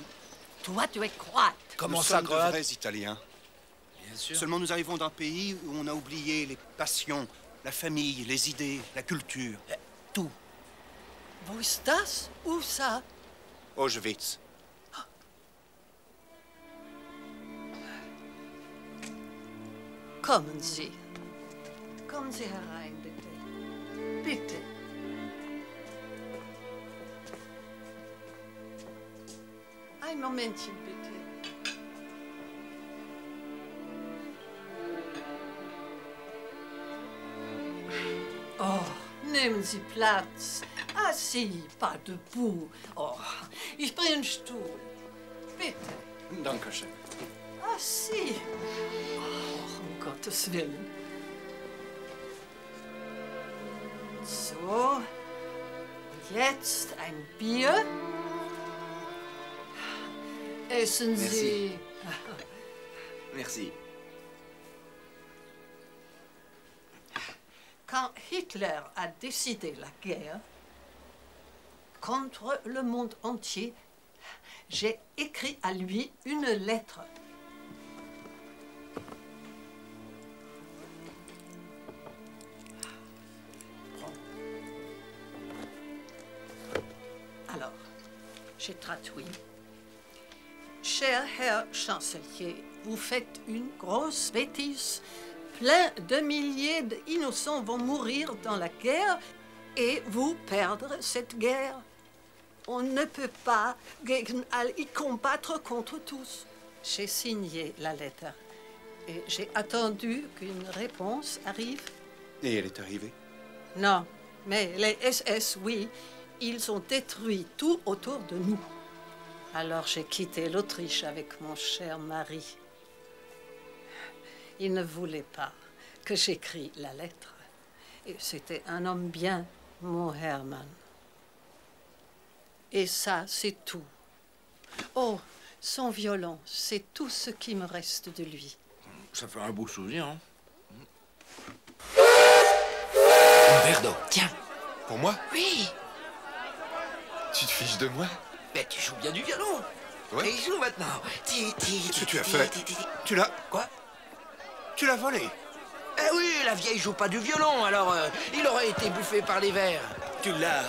Toi, tu es croate. Comment ça, croate? Nous sommes de vrais Italiens. Bien sûr. Seulement, nous arrivons d'un pays où on a oublié les passions, la famille, les idées, la culture, tout. Où est-ce? Où ça? Auschwitz. Oh. Kommen Sie herein, bitte. Bitte. Ein Momentchen, bitte. Oh, nehmen Sie Platz. Ah si, pas debout. Oh, ich bringe einen Stuhl. Bitte. Dankeschön. Ah si. Oh, um Gottes Willen. So, jetzt ein Bier. Essen Sie. Merci. Quand Hitler a décidé la guerre, contre le monde entier, j'ai écrit à lui une lettre. Alors, j'ai traduit. Cher Herr Chancelier, vous faites une grosse bêtise. Plein de milliers d'innocents vont mourir dans la guerre et vous perdre cette guerre. On ne peut pas y combattre contre tous. J'ai signé la lettre et j'ai attendu qu'une réponse arrive. Et elle est arrivée? Non, mais les SS, oui, ils ont détruit tout autour de nous. Alors j'ai quitté l'Autriche avec mon cher mari. Il ne voulait pas que j'écris la lettre. C'était un homme bien, mon Hermann. Et ça, c'est tout. Oh, son violon, c'est tout ce qui me reste de lui. Ça fait un beau souvenir, hein? Un verre d'eau. Tiens. Pour moi? Oui. Tu te fiches de moi? Ben, tu joues bien du violon. Ouais. Et il joue maintenant. Qu'est-ce que tu as fait? Tu l'as... Quoi? Tu l'as volé? Eh oui, la vieille joue pas du violon, alors il aurait été bouffé par les vers. Tu l'as...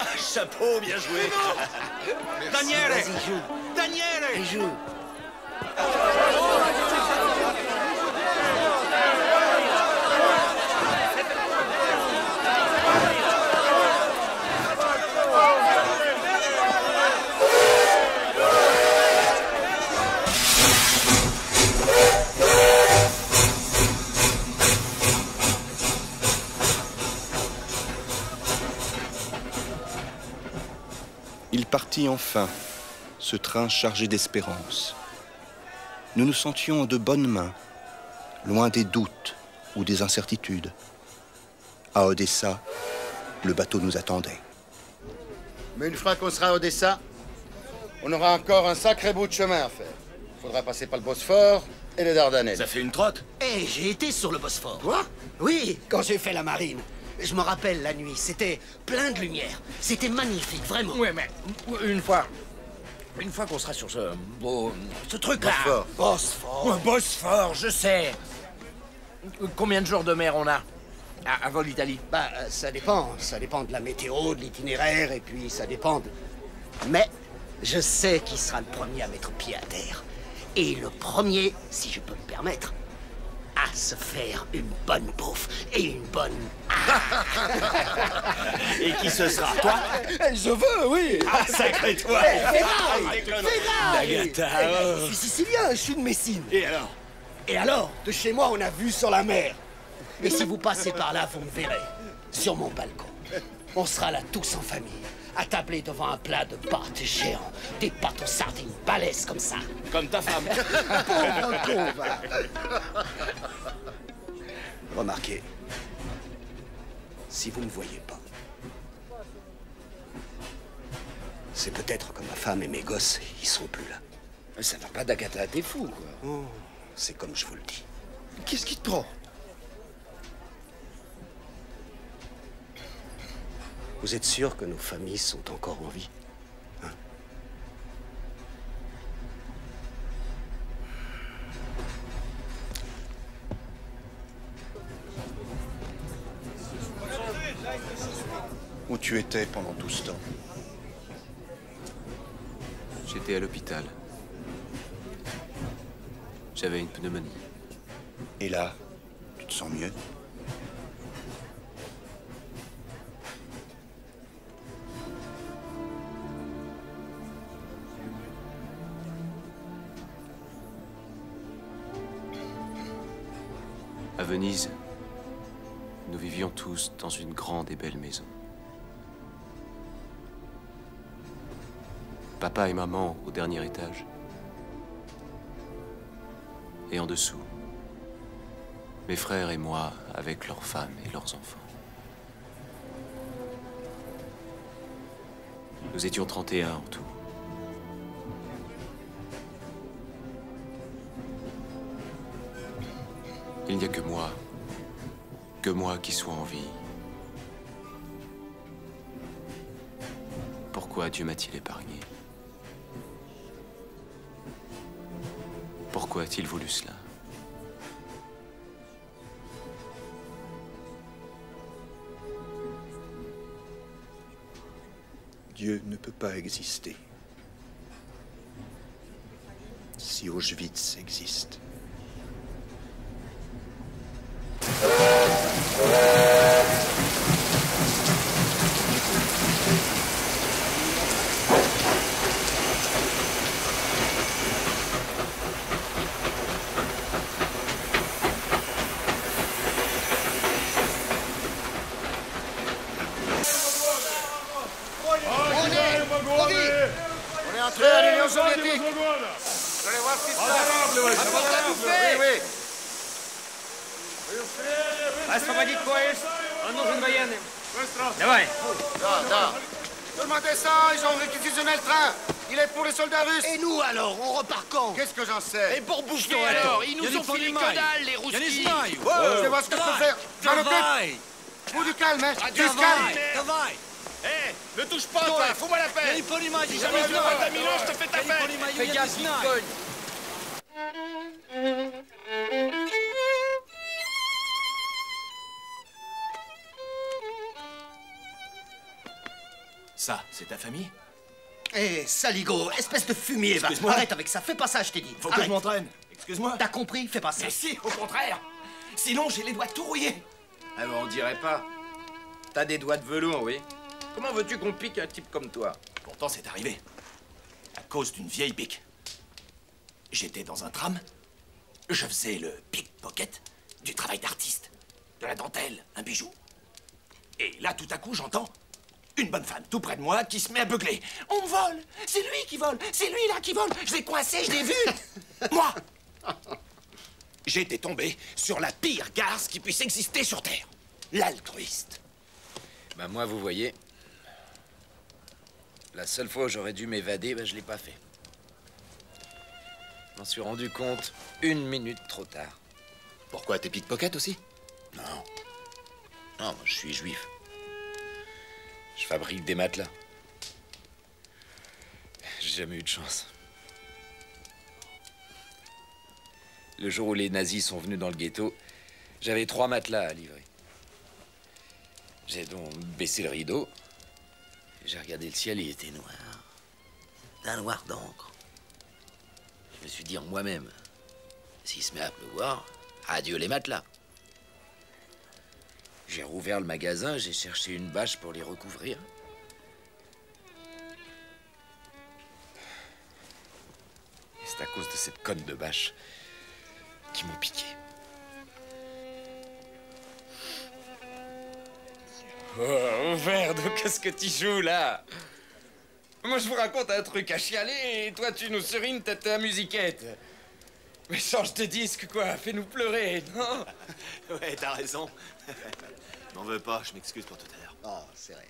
Ah, chapeau, bien joué. Daniele. Vas-y, joue. Daniele. Il joue. Il partit enfin, ce train chargé d'espérance. Nous nous sentions de bonnes mains, loin des doutes ou des incertitudes. À Odessa, le bateau nous attendait. Mais une fois qu'on sera à Odessa, on aura encore un sacré bout de chemin à faire. Faudra passer par le Bosphore et les Dardanelles. Ça fait une trotte. Eh, j'ai été sur le Bosphore. Quoi? Oui, quand j'ai fait la marine. Je me rappelle la nuit, c'était plein de lumière. C'était magnifique, vraiment. Oui, mais une fois qu'on sera sur ce beau... ce truc-là... Bosphore. Bosphore, je sais. Combien de jours de mer on a à vol d'Italie? Bah, ça dépend de la météo, de l'itinéraire, et puis ça dépend de... Mais je sais qui sera le premier à mettre pied à terre. Et le premier, si je peux me permettre... à se faire une bonne bouffe et une bonne... Et qui ce sera? Toi? Je veux, oui. Ah, sacré toi. Ferrari. Je suis sicilien, je suis de Messine. Et alors? Et alors? De chez moi, on a vu sur la mer. Mais si vous passez par là, vous me verrez. Sur mon balcon. On sera là tous en famille, attablés devant un plat de pâtes géants. Des pâtes aux sardines balèzes comme ça. Comme ta femme. Pauvre pauvre. Remarquez, si vous ne me voyez pas, c'est peut-être que ma femme et mes gosses, ils sont plus là. Mais ça va pas d'Agatha, t'es fou, quoi. Oh, c'est comme je vous le dis. Qu'est-ce qui te prend? Vous êtes sûr que nos familles sont encore en vie? Hein? Où tu étais pendant tout ce temps? J'étais à l'hôpital. J'avais une pneumonie. Et là, tu te sens mieux? À Venise, nous vivions tous dans une grande et belle maison. Papa et maman au dernier étage. Et en dessous, mes frères et moi avec leurs femmes et leurs enfants. Nous étions 31 en tout. Il n'y a que moi qui sois en vie. Pourquoi Dieu m'a-t-il épargné? Pourquoi a-t-il voulu cela? Dieu ne peut pas exister. Si Auschwitz existe. On entré dans l'Union soviétique. Je vais voir ce qui se passe. Apportez à bouffer. Oui, oui. Освободить поезд. Он нужен военным. Давай. Да, да. Tout le monde descend, ils ont réquisitionné le train. Il est pour les soldats russes. Et nous alors, on repart quand? Qu'est-ce que j'en sais? Et pour bouffer alors, ils nous ont filé que dalle, les rousquilles. Je vais voir ce que je peux faire. J'en occupe. Bout du calme, hein. Du calme. Hé, ne touche pas, toi, fous-moi la paix. Si jamais tu vas à Milan, je te fais ta paix. Fais gaffe, il cogne. Ça, c'est ta famille? Hé, saligo, espèce de fumier, va. Arrête avec ça, fais pas ça, je t'ai dit. Faut que je m'entraîne. Excuse-moi. T'as compris, fais pas ça. Mais si, au contraire. Sinon, j'ai les doigts tout rouillés. Ah ben, on dirait pas. T'as des doigts de velours, oui. Comment veux-tu qu'on pique un type comme toi? Pourtant, c'est arrivé. À cause d'une vieille pique. J'étais dans un tram. Je faisais le pickpocket, du travail d'artiste, de la dentelle, un bijou. Et là, tout à coup, j'entends une bonne femme tout près de moi qui se met à beugler. On me vole! C'est lui qui vole! C'est lui là qui vole! Je l'ai coincé, je l'ai vu! Moi! J'étais tombé sur la pire garce qui puisse exister sur Terre. L'altruiste. Bah moi, vous voyez, la seule fois où j'aurais dû m'évader, bah je l'ai pas fait. Je m'en suis rendu compte 1 minute trop tard. Pourquoi? T'es pickpocket aussi? Non. Non, moi, je suis juif. Je fabrique des matelas. J'ai jamais eu de chance. Le jour où les nazis sont venus dans le ghetto, j'avais 3 matelas à livrer. J'ai donc baissé le rideau. J'ai regardé le ciel, il était noir. D'un noir d'encre. Je me suis dit en moi-même, s'il se met à pleuvoir, adieu les matelas. J'ai rouvert le magasin, j'ai cherché une bâche pour les recouvrir. Et c'est à cause de cette conne de bâche qu'ils m'ont piqué. Oh, merde, qu'est-ce que tu joues, là? Moi, je vous raconte un truc à chialer, et toi, tu nous serines ta musiquette. Mais change tes disques, quoi, fais-nous pleurer, non? Ouais, t'as raison. N'en veux pas, je m'excuse pour tout à l'heure. Oh, c'est vrai.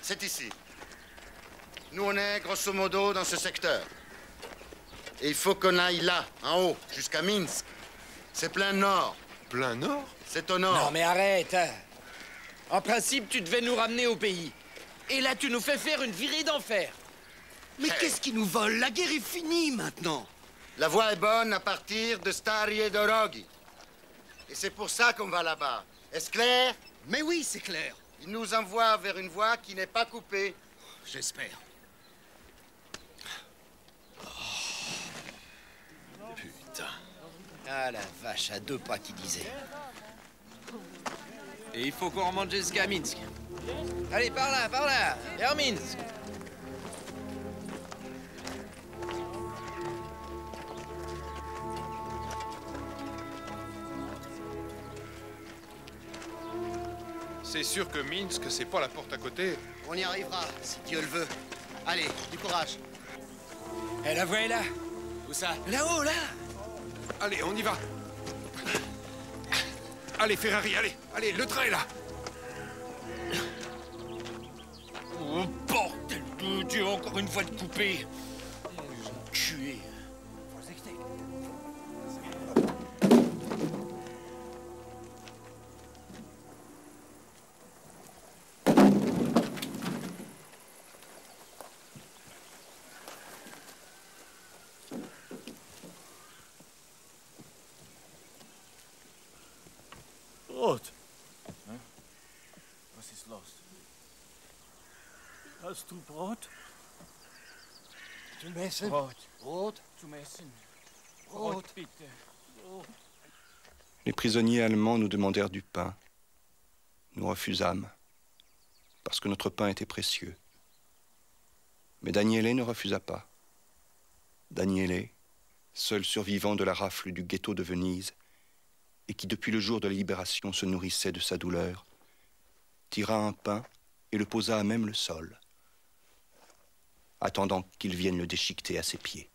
C'est ici. Nous, on est grosso modo dans ce secteur. Et il faut qu'on aille là, en haut, jusqu'à Minsk. C'est plein nord. Plein nord? C'est au nord. Non, mais arrête. En principe, tu devais nous ramener au pays. Et là, tu nous fais faire une virée d'enfer. Mais qu'est-ce qui nous vole? La guerre est finie, maintenant. La voie est bonne à partir de Starie Dorogi. Et c'est pour ça qu'on va là-bas. Est-ce clair? Mais oui, c'est clair. Il nous envoie vers une voie qui n'est pas coupée. J'espère. Oh. Putain. Ah la vache, à 2 pas qui disait. Et il faut qu'on remonte jusqu'à Minsk. Allez, par là, vers Minsk. C'est sûr que Minsk, c'est pas la porte à côté. On y arrivera, si Dieu le veut. Allez, du courage. Eh, la voie est là. Où ça? Là-haut, là. Allez, on y va. Allez, Ferrari, allez, allez, le train est là. Oh, bordel de Dieu, encore une fois de coupé. Ils ont tué. Hast du Brot? Zum Essen? Brot. Brot zum Essen. Brot, bitte. Les prisonniers allemands nous demandèrent du pain. Nous refusâmes, parce que notre pain était précieux. Mais Daniele ne refusa pas. Daniele, seul survivant de la rafle du ghetto de Venise, et qui depuis le jour de la libération se nourrissait de sa douleur, tira un pain et le posa à même le sol, attendant qu'il vienne le déchiqueter à ses pieds.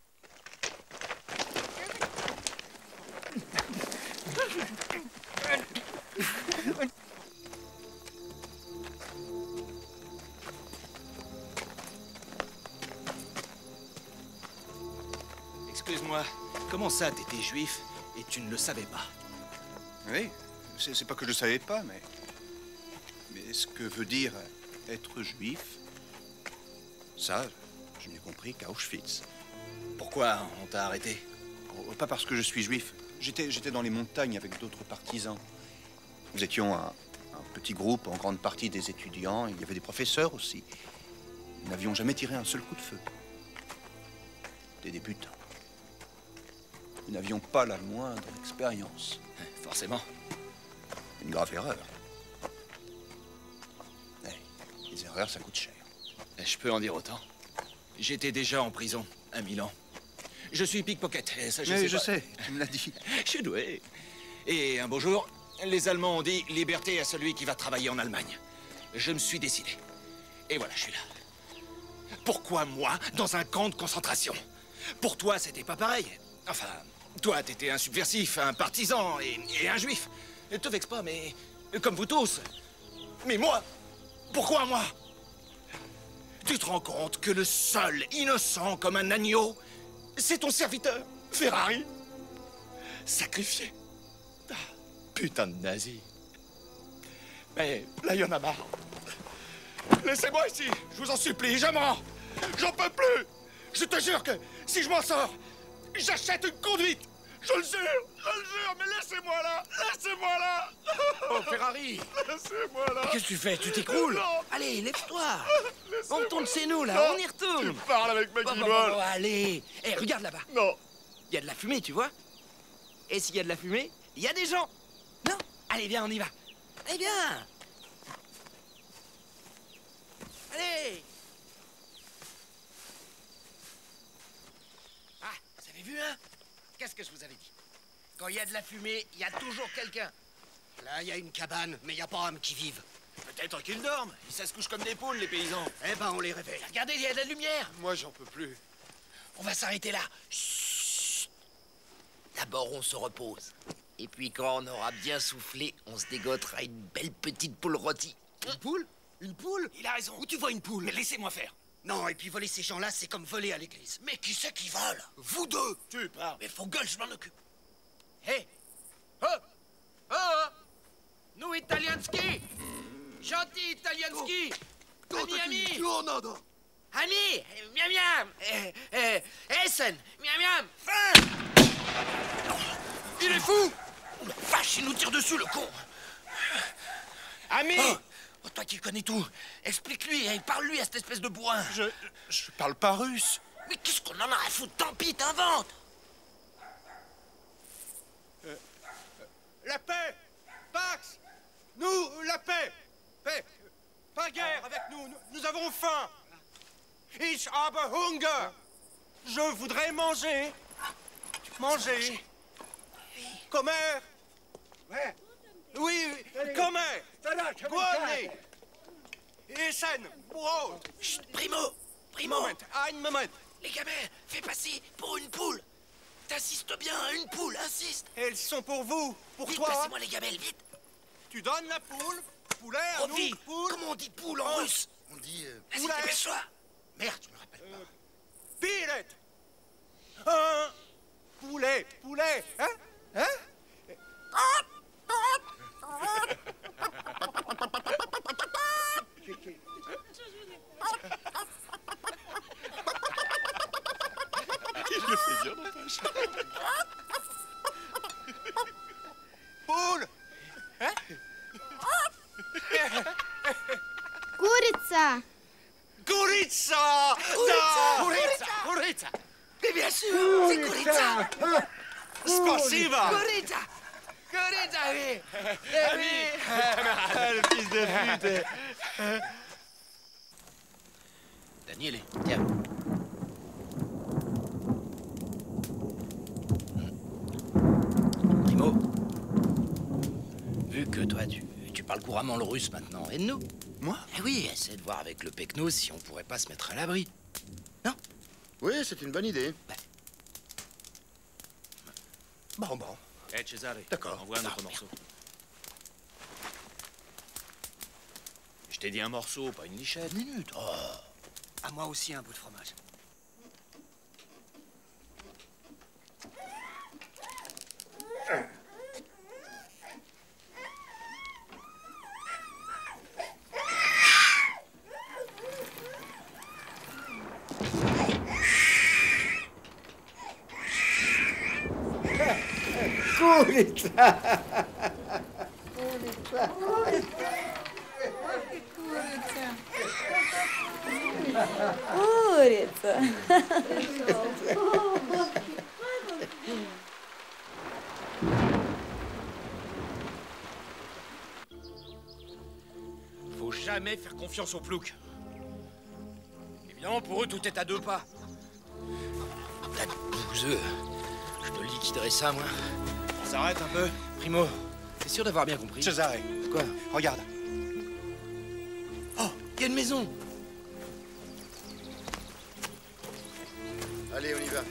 Excuse-moi, comment ça, t'étais juif et tu ne le savais pas? Oui, c'est pas que je le savais pas, mais ce que veut dire être juif, ça... Je n'ai compris qu'à Auschwitz. Pourquoi on t'a arrêté? Oh, pas parce que je suis juif. J'étais dans les montagnes avec d'autres partisans. Nous étions un petit groupe, en grande partie des étudiants. Il y avait des professeurs aussi. Nous n'avions jamais tiré un seul coup de feu. Des débutants. Nous n'avions pas la moindre expérience. Forcément. Une grave erreur. Eh, les erreurs, ça coûte cher. Et je peux en dire autant. J'étais déjà en prison, à Milan. Je suis pickpocket, ça je sais. Je sais, tu me l'as dit. Je suis doué. Et un beau jour, les Allemands ont dit « Liberté à celui qui va travailler en Allemagne ». Je me suis décidé. Et voilà, je suis là. Pourquoi moi, dans un camp de concentration? Pour toi, c'était pas pareil. Enfin, toi, t'étais un subversif, un partisan et un juif. Te vexe pas, mais... comme vous tous. Mais moi? Pourquoi moi? Tu te rends compte que le seul innocent comme un agneau, c'est ton serviteur, Ferrari. Sacrifié. Ah, putain de nazi. Mais là, il y en a marre. Laissez-moi ici, je vous en supplie, je mens. J'en peux plus. Je te jure que si je m'en sors, j'achète une conduite. Je le jure, mais laissez-moi là. Laissez-moi là. Oh, Ferrari. Laissez-moi là. Qu'est-ce que tu fais? Tu t'écroules? Allez, lève-toi. On retourne chez nous, là. Non, on y retourne. Tu parles avec ma guimauve. Bon, allez. Hé, regarde là-bas. Non. Il y a de la fumée, tu vois. Et s'il y a de la fumée, il y a des gens. Non? Allez, viens, on y va. Eh bien. Allez. Ah, vous avez vu, hein? Qu'est-ce que je vous avais dit? Quand il y a de la fumée, il y a toujours quelqu'un. Là, il y a une cabane, mais il n'y a pas un homme qui vive. Peut-être qu'ils dorment. Ils se couchent comme des poules, les paysans. Eh ben, on les réveille. Regardez, il y a de la lumière. Moi, j'en peux plus. On va s'arrêter là. Chut. D'abord, on se repose. Et puis, quand on aura bien soufflé, on se dégotera une belle petite poule rôtie. Une poule? Une poule? Il a raison. Où tu vois une poule? Mais laissez-moi faire. Non, et puis voler ces gens-là, c'est comme voler à l'église. Mais qui c'est qui vole? Vous deux! Tu parles. Mais faut gueule, je m'en occupe. Hé! Hey. Oh! Oh! Nous, Italianski! Gentil Italianski! Ami, ami! Ami! Miam, miam! Essen! Miam, miam! Fin! Il est fou! Oh la vache, il nous tire dessus, le con! Ami! Oh. Oh, toi qui connais tout, explique-lui, hein, parle-lui à cette espèce de bourrin. Je parle pas russe. Mais qu'est-ce qu'on en a à foutre? Tant pis, t'inventes. La paix, Pax. Nous, la paix. Paix. Pas guerre avec nous. Nous avons faim. Ich habe Hunger. Je voudrais manger. Manger. Comer. Ouais. Oui, comment? Gouane! Essen! Wow! Chut, Primo! Primo! Un moment! Les gamins, fais passer pour une poule! T'insistes bien à une poule, insiste! Elles sont pour vous, pour vite, toi! Passez-moi les gamelles, vite! Tu donnes la poule, poulet, dit poule. Comment on dit poule en russe? On dit poulet. Merde, je me rappelle pas. Pilette. Poulet, poulet, hein? Hein? Il le fait bien, n'empêche. Poule. Hein? Курица. Курица. Курица. Курица. Mais bien sûr, c'est Kouritsa. Спасибо. Kouritsa. Kouritsa, oui. Ami. Le fils de pute. Daniele, tiens. Primo, vu que toi, tu parles couramment le russe maintenant, aide-nous. Moi? Eh oui, essaie de voir avec le Pecno si on pourrait pas se mettre à l'abri. Non? Oui, c'est une bonne idée. Bon, bon. Eh, Cesare, d'accord. Envoie un autre morceau. Je t'ai dit un morceau, pas une lichette. Une minute. Oh. À moi aussi un bout de fromage. Faut jamais faire confiance aux ploucs. Évidemment, pour eux, tout est à deux pas. La bouseux, je te liquiderai ça, moi. On s'arrête un peu. Primo, t'es sûr d'avoir bien compris? Cesare. Quoi? Regarde. Oh, il y a une maison. Allez, on y va.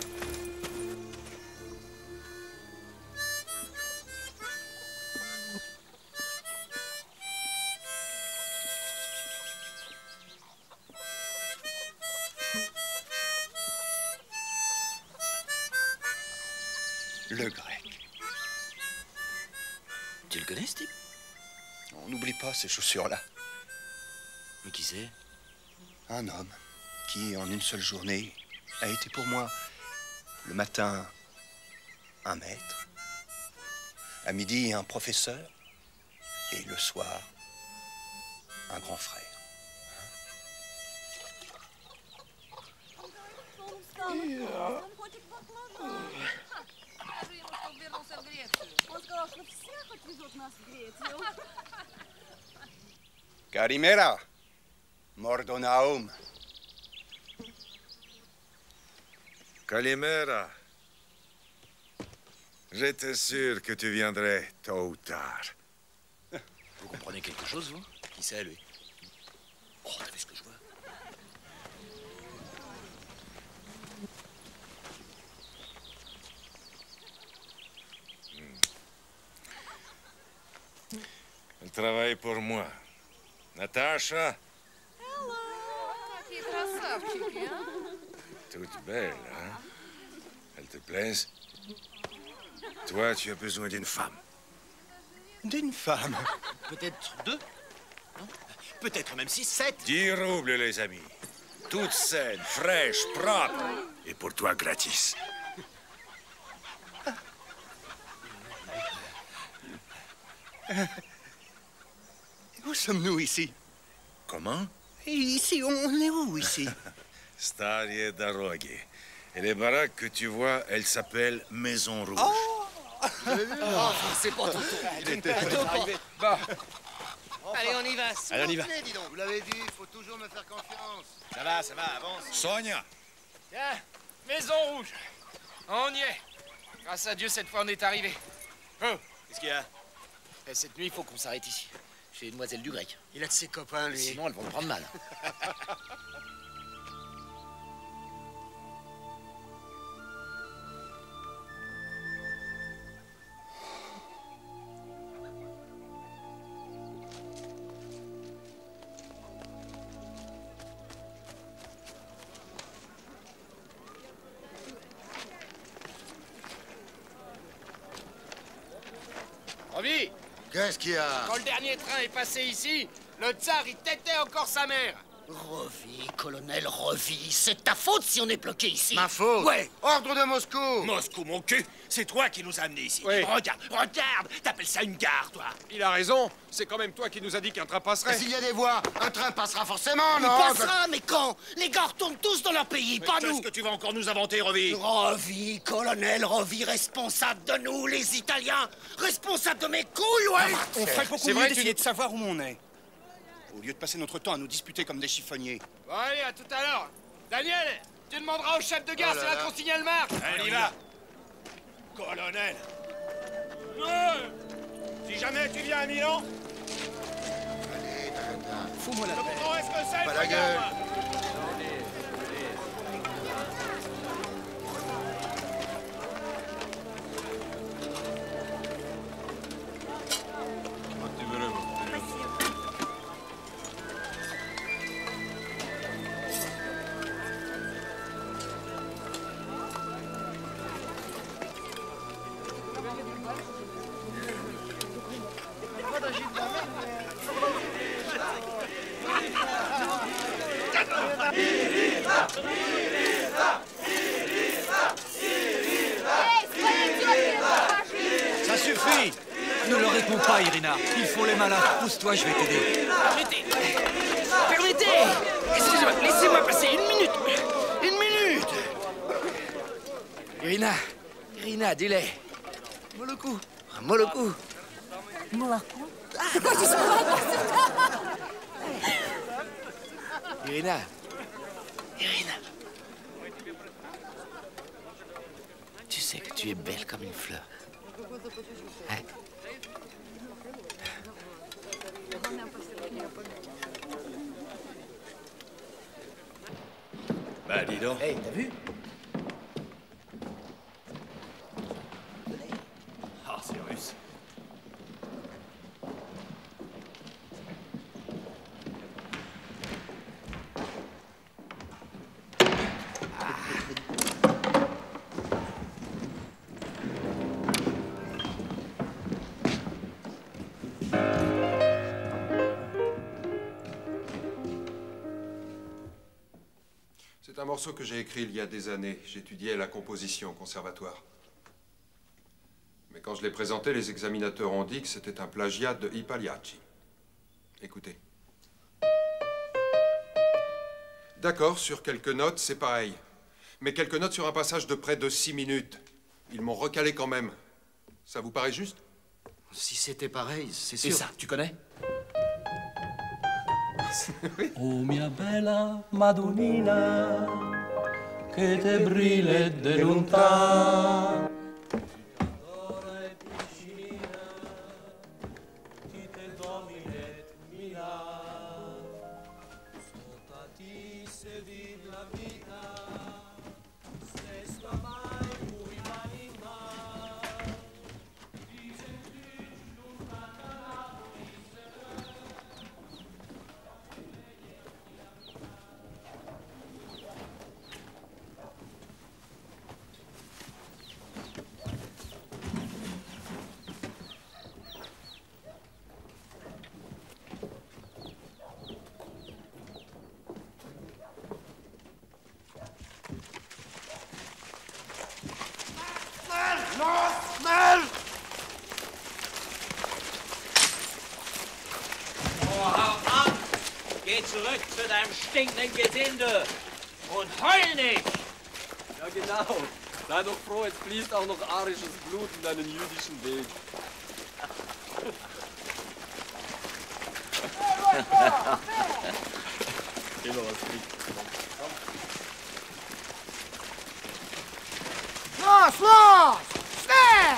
Le grec. Tu le connais, ce type? On n'oublie pas ces chaussures-là. Mais qui c'est? Un homme qui, en une seule journée, a été pour moi, le matin, un maître, à midi, un professeur, et le soir, un grand frère. Karimera, Mardonao. Kalimera, j'étais sûr que tu viendrais tôt ou tard. Vous comprenez quelque chose, vous? Qui c'est, lui? Oh, t'as vu ce que je vois? Elle travaille pour moi. Natacha? Hello! Toute belle, hein? Elle te plaise? Toi, tu as besoin d'une femme. D'une femme? Peut-être deux? Peut-être même 6, 7. 10 roubles, les amis. Toute saine, fraîche, propre. Et pour toi, gratis. Où sommes-nous ici? Comment? Ici, on est où, ici? Starie Darogue. Et les baraques que tu vois, elles s'appellent Maison Rouge. Oh, oh, c'est pas tout. Bon. Allez, on y va. Allez, on y va. Vous l'avez dit, il faut toujours me faire confiance. Ça va, avance. Sonia. Tiens, Maison Rouge. On y est. Grâce à Dieu, cette fois, on est arrivé. Oh, qu'est-ce qu'il y a? Cette nuit, il faut qu'on s'arrête ici. Chez une demoiselle du grec. Il a de ses copains, lui. Sinon, elles vont le prendre mal. Qu'est-ce qu'il y a? Quand le dernier train est passé ici, le tsar, il tétait encore sa mère. Revi, colonel Revi, c'est de ta faute si on est bloqué ici. Ma faute? Ouais. Ordre de Moscou. Moscou, mon cul, c'est toi qui nous as amenés ici. Oui. Regarde, regarde, t'appelles ça une gare, toi? Il a raison, c'est quand même toi qui nous as dit qu'un train passerait. S'il y a des voies, un train passera forcément, non? Il passera, mais quand? Les gars retournent tous dans leur pays, mais pas nous. Qu'est-ce que tu vas encore nous inventer, Revi? Revi, colonel Revi, responsable de nous, les Italiens. Responsable de mes couilles, ouais. On ferait beaucoup mieux d'essayer de savoir où on est. Au lieu de passer notre temps à nous disputer comme des chiffonniers. Bon, allez, à tout à l'heure. Daniel, tu demanderas au chef de gare si la consignale marche. Allez, on y va. Colonel. Si jamais tu viens à Milan... Allez, Tata. Fous-moi la paix. Comment est-ce que c'est? Pas la gueule. Ça suffit! Ne leur réponds pas, Irina. Ils font les malins. Pousse-toi, je vais t'aider. Arrêtez! Permettez! Excusez-moi, laissez-moi passer une minute! Une minute! Irina! Irina, dis-les! Molokou! Molokou! Molokou? Irina! Irina! Tu sais que tu es belle comme une fleur. Hein? Bah, dis donc. Hey, t'as vu? Ah, oh, Cyrus. C'est un morceau que j'ai écrit il y a des années. J'étudiais la composition au conservatoire. Mais quand je l'ai présenté, les examinateurs ont dit que c'était un plagiat de I Pagliacci. Écoutez. D'accord, sur quelques notes, c'est pareil. Mais quelques notes sur un passage de près de 6 minutes. Ils m'ont recalé quand même. Ça vous paraît juste? Si c'était pareil, c'est sûr. Et ça, tu connais? Oui. Oh mia bella Madonnina, che te brille de lontano. Zurück zu deinem stinkenden Gesinde und heul nicht! Ja genau, sei doch froh, jetzt fließt auch noch arisches Blut in deinen jüdischen Weg. Immer was fliegt. Los, los! Schnell!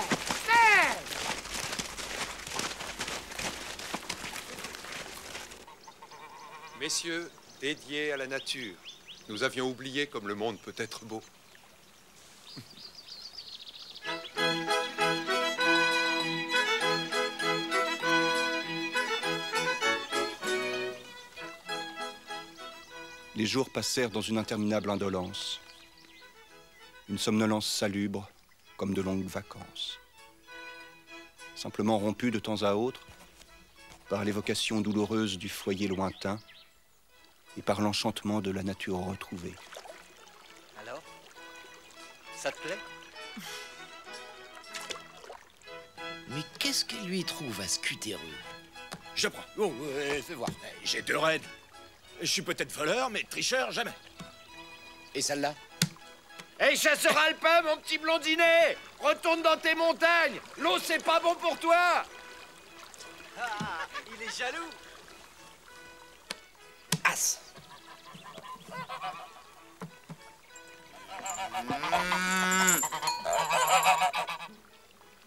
Messieurs, dédiés à la nature, nous avions oublié comme le monde peut être beau. Les jours passèrent dans une interminable indolence, une somnolence salubre comme de longues vacances. simplement rompues de temps à autre par l'évocation douloureuse du foyer lointain et par l'enchantement de la nature retrouvée. Alors, ça te plaît? Mais qu'est-ce qu'elle lui trouve à ce cutéreux? Je prends. Oh, fais voir. J'ai deux raides. Je suis peut-être voleur, mais tricheur, jamais. Et celle-là? Hey, chasseur alpin, mon petit blondinet! Retourne dans tes montagnes! L'eau, c'est pas bon pour toi! Ah, il est jaloux! As!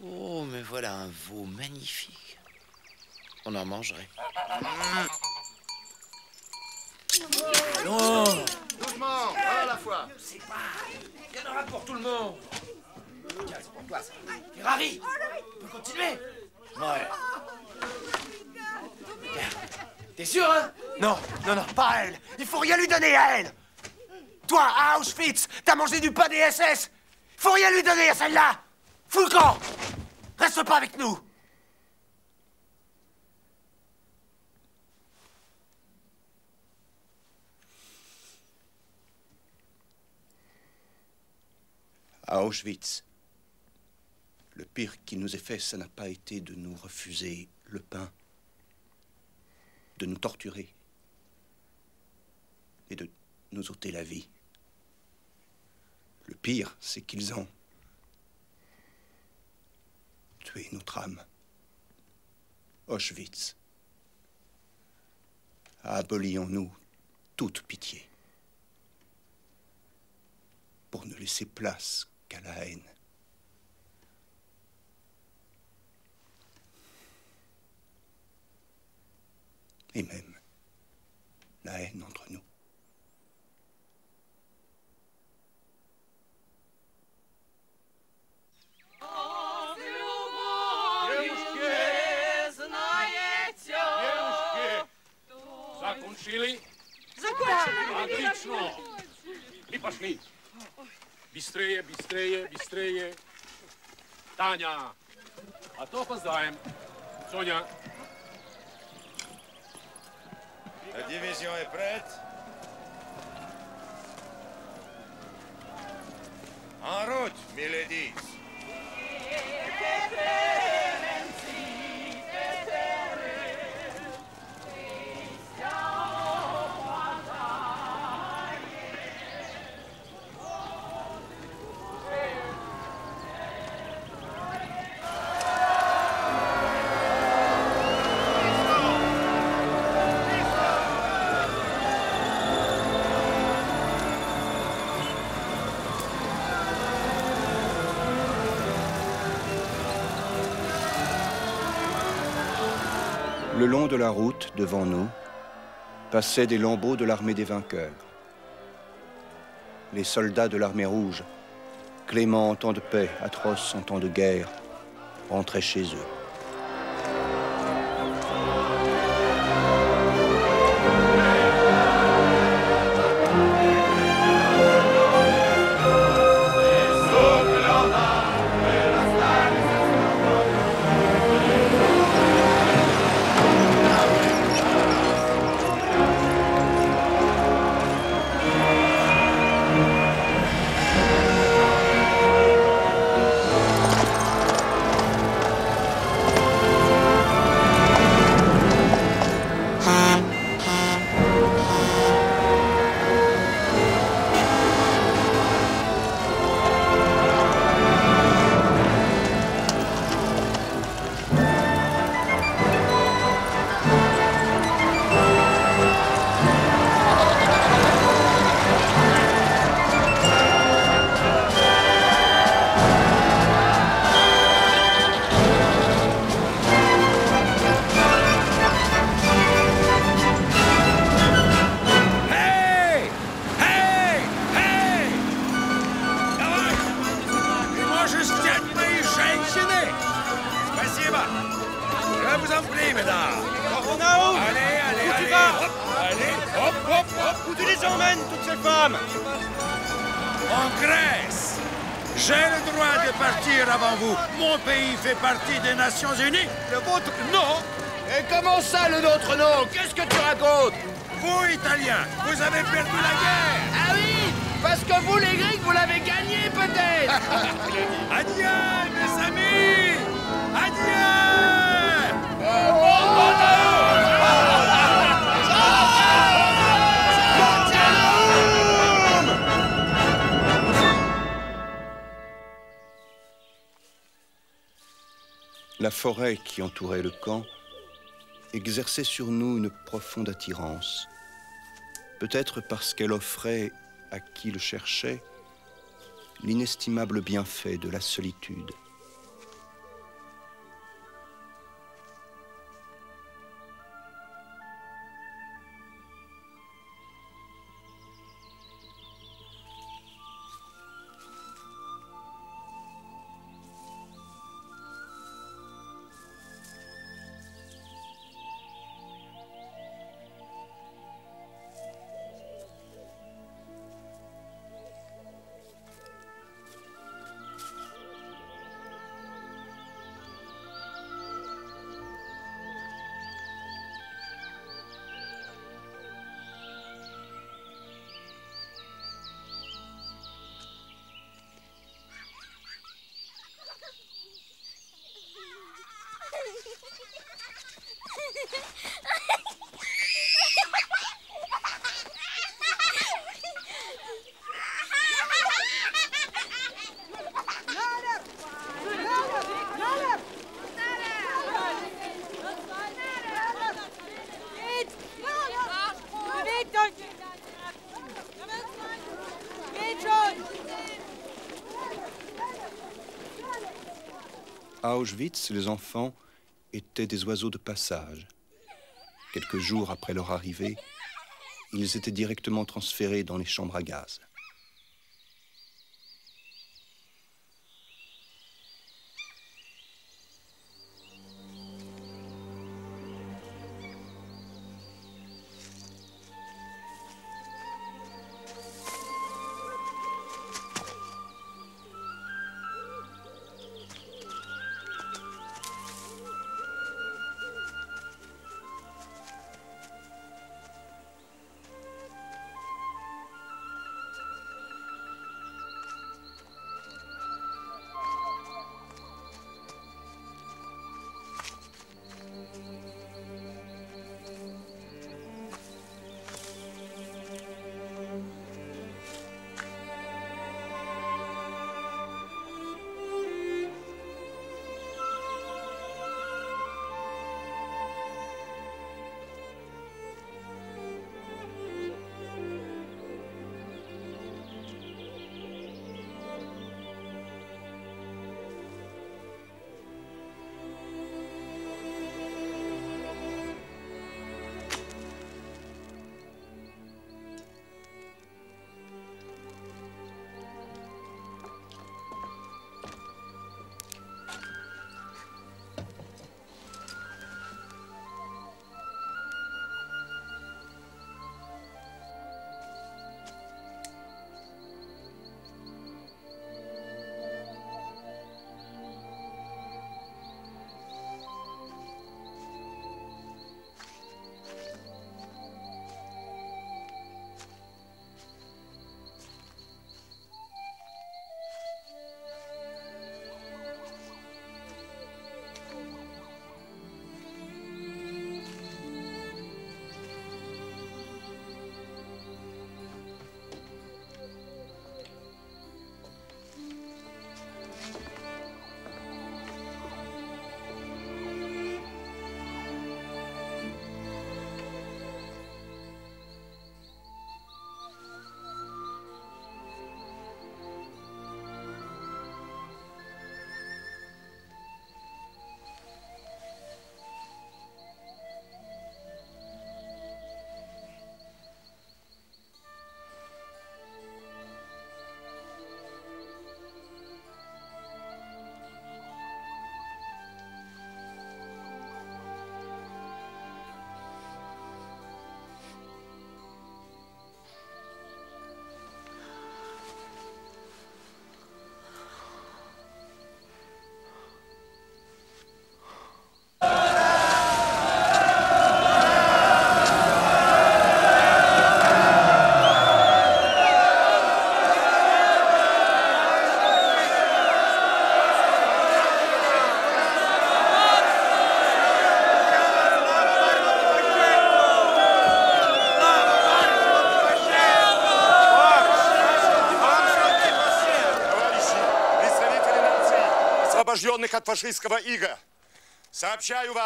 Oh, mais voilà un veau magnifique. On en mangerait. Non! Doucement, à la fois. C'est pas. Il y en aura pour tout le monde. Tiens, c'est pour toi ça. Ferrari, on peut continuer? Ouais. T'es sûr, hein? Non, non, non, pas à elle. Il faut rien lui donner à elle. Toi, à Auschwitz, t'as mangé du pain des SS. Il faut rien lui donner à celle-là. Fous le camp. Reste pas avec nous. À Auschwitz, le pire qui nous est fait, ça n'a pas été de nous refuser le pain, de nous torturer et de nous ôter la vie. Le pire, c'est qu'ils ont tué notre âme. Auschwitz, abolis en nous toute pitié pour ne laisser place qu'à la haine. Et même la haine entre nous. Быстрее, быстрее, быстрее. Таня, а то опоздаем. Соня. La division est prête. En route, milady. Le long de la route, devant nous, passaient des lambeaux de l'armée des vainqueurs. Les soldats de l'armée rouge, cléments en temps de paix, atroces en temps de guerre, rentraient chez eux. Où tu les emmènes, toutes ces femmes? En Grèce. J'ai le droit de partir avant vous. Mon pays fait partie des Nations Unies. Le vôtre, non. Et comment ça, le nôtre, non? Qu'est-ce que tu racontes? Vous, Italiens, vous avez perdu la guerre. Ah oui, parce que vous, les Grecs, vous l'avez gagnée, peut-être. Adieu, mes amis. Adieu. La forêt qui entourait le camp exerçait sur nous une profonde attirance. Peut-être parce qu'elle offrait, à qui le cherchait, l'inestimable bienfait de la solitude. À Auschwitz, les enfants étaient des oiseaux de passage. Quelques jours après leur arrivée, ils étaient directement transférés dans les chambres à gaz.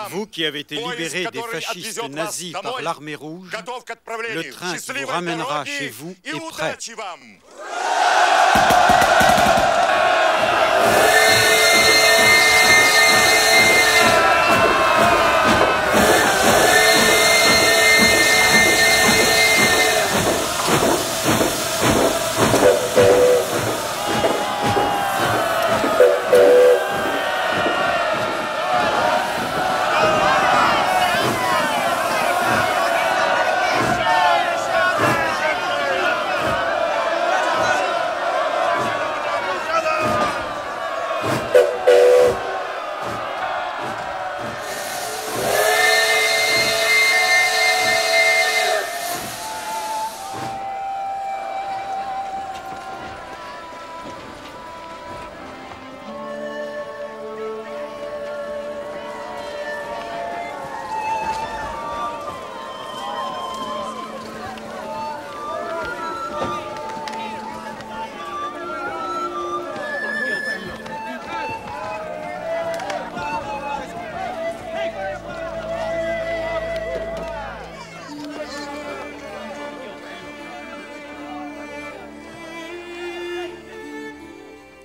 Vous qui avez été libérés des fascistes nazis par l'armée rouge, le train qui vous ramènera chez vous est prêt.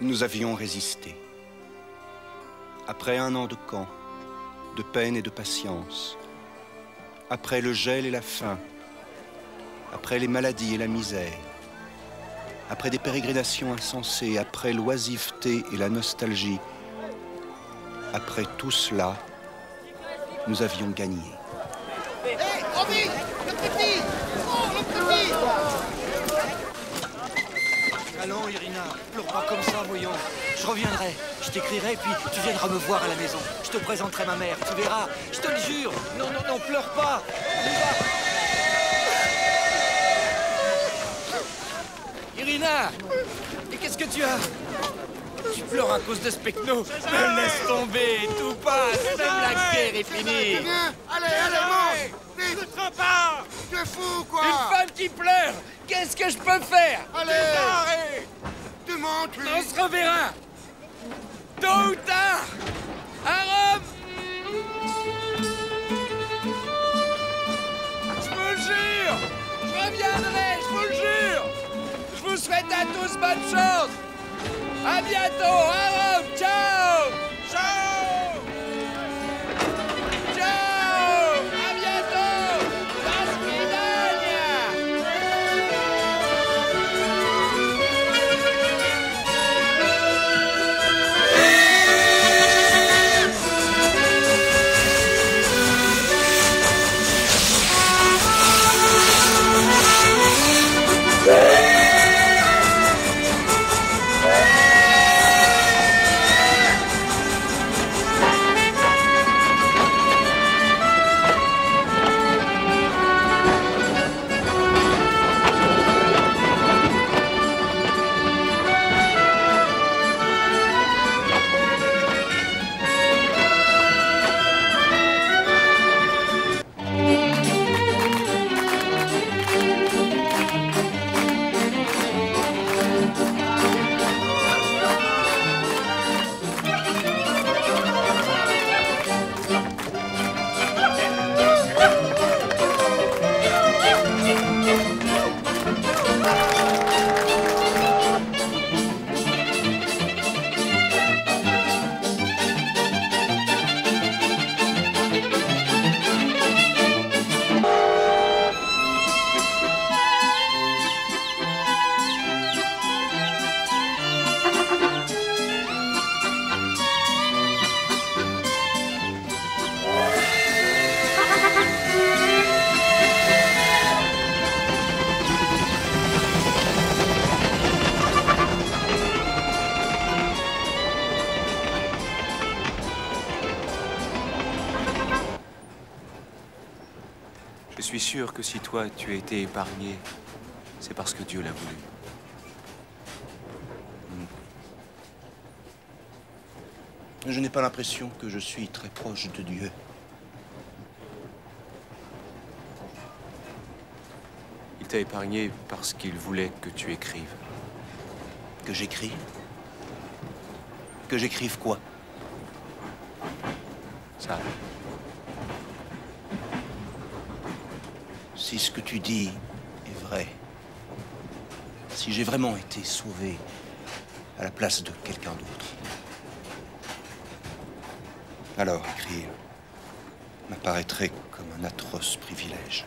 Nous avions résisté. Après un an de camp, de peine et de patience, après le gel et la faim, après les maladies et la misère, après des pérégrinations insensées, après l'oisiveté et la nostalgie, après tout cela, nous avions gagné. Hey, Roby, le petit ! Oh, le petit ! Allons, Irina. Pleure pas comme ça, voyons. Je reviendrai, je t'écrirai, puis tu viendras me voir à la maison. Je te présenterai ma mère, tu verras. Je te le jure. Non, non, non, pleure pas. On y va. Irina! Et qu'est-ce que tu as? Tu pleures à cause de ce pecno. Me laisse tomber, tout passe. Même la guerre est finie. Allez, allez, mange. Ne te pas. Tu es fou, quoi. Une femme qui pleure. Qu'est-ce que je peux faire? Allez, arrête. On se reverra! Tôt ou tard! À Rome! Je vous le jure! Je reviendrai, je vous le jure! Je vous souhaite à tous bonne chance! À bientôt! À Rome! Ciao! Ciao! Je suis sûr que si toi, tu as été épargné, c'est parce que Dieu l'a voulu. Je n'ai pas l'impression que je suis très proche de Dieu. Il t'a épargné parce qu'il voulait que tu écrives. Que j'écrive? Que j'écrive quoi? ça. Si ce que tu dis est vrai, si j'ai vraiment été sauvé à la place de quelqu'un d'autre, alors écrire m'apparaîtrait comme un atroce privilège.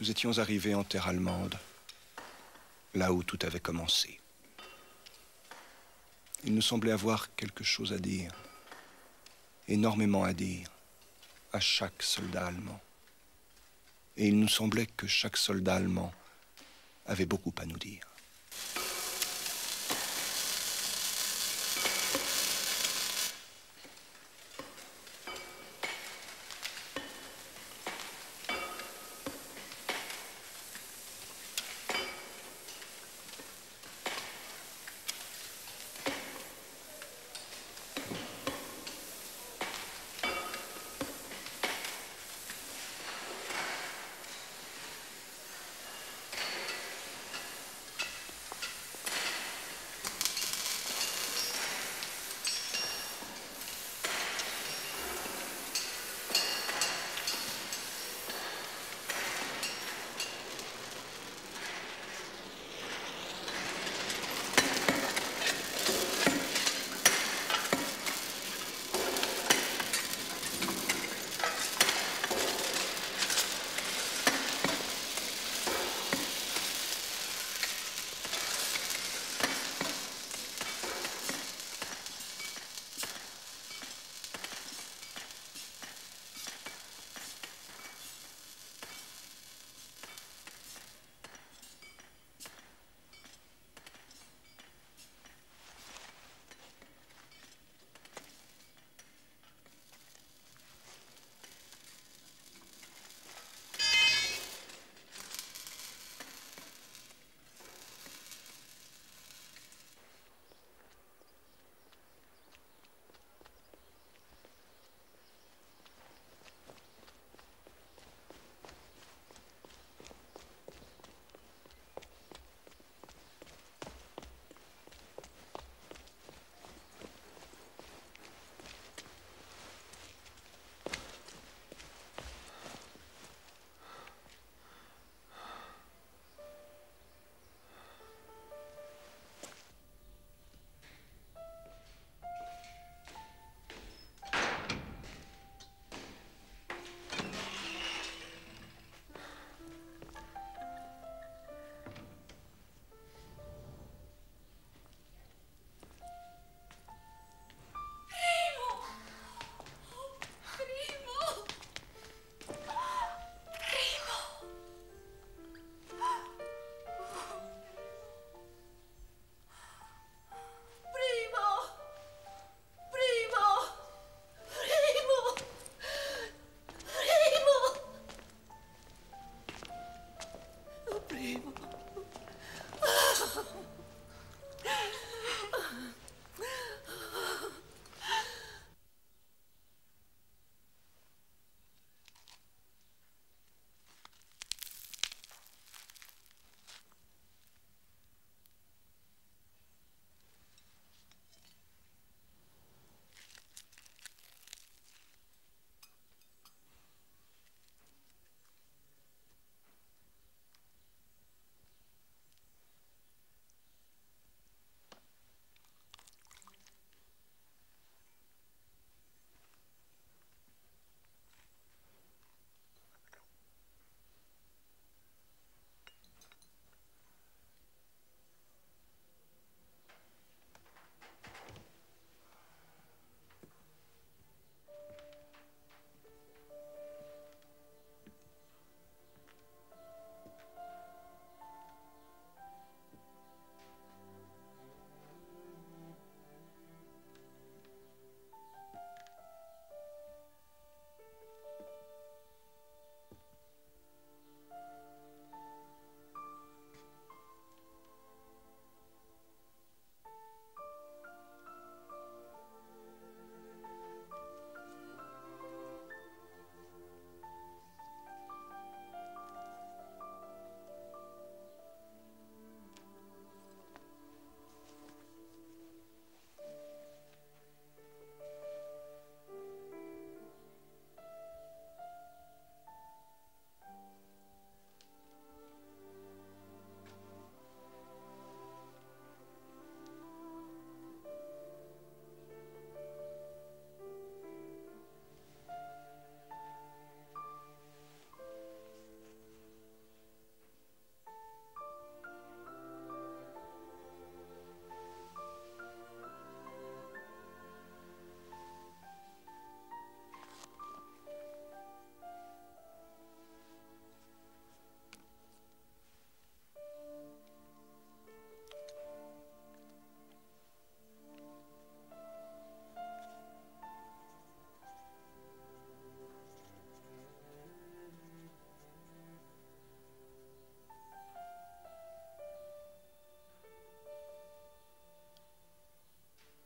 Nous étions arrivés en terre allemande, là où tout avait commencé. Il nous semblait avoir quelque chose à dire, énormément à dire, à chaque soldat allemand. Et il nous semblait que chaque soldat allemand avait beaucoup à nous dire.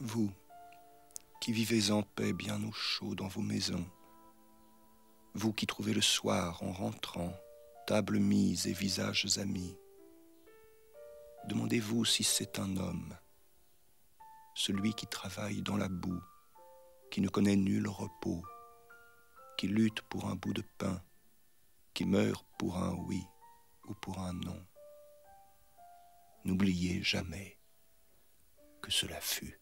vous qui vivez en paix bien au chaud dans vos maisons, vous qui trouvez le soir en rentrant table mise et visages amis, demandez-vous si c'est un homme, celui qui travaille dans la boue, qui ne connaît nul repos, qui lutte pour un bout de pain, qui meurt pour un oui ou pour un non. N'oubliez jamais que cela fut.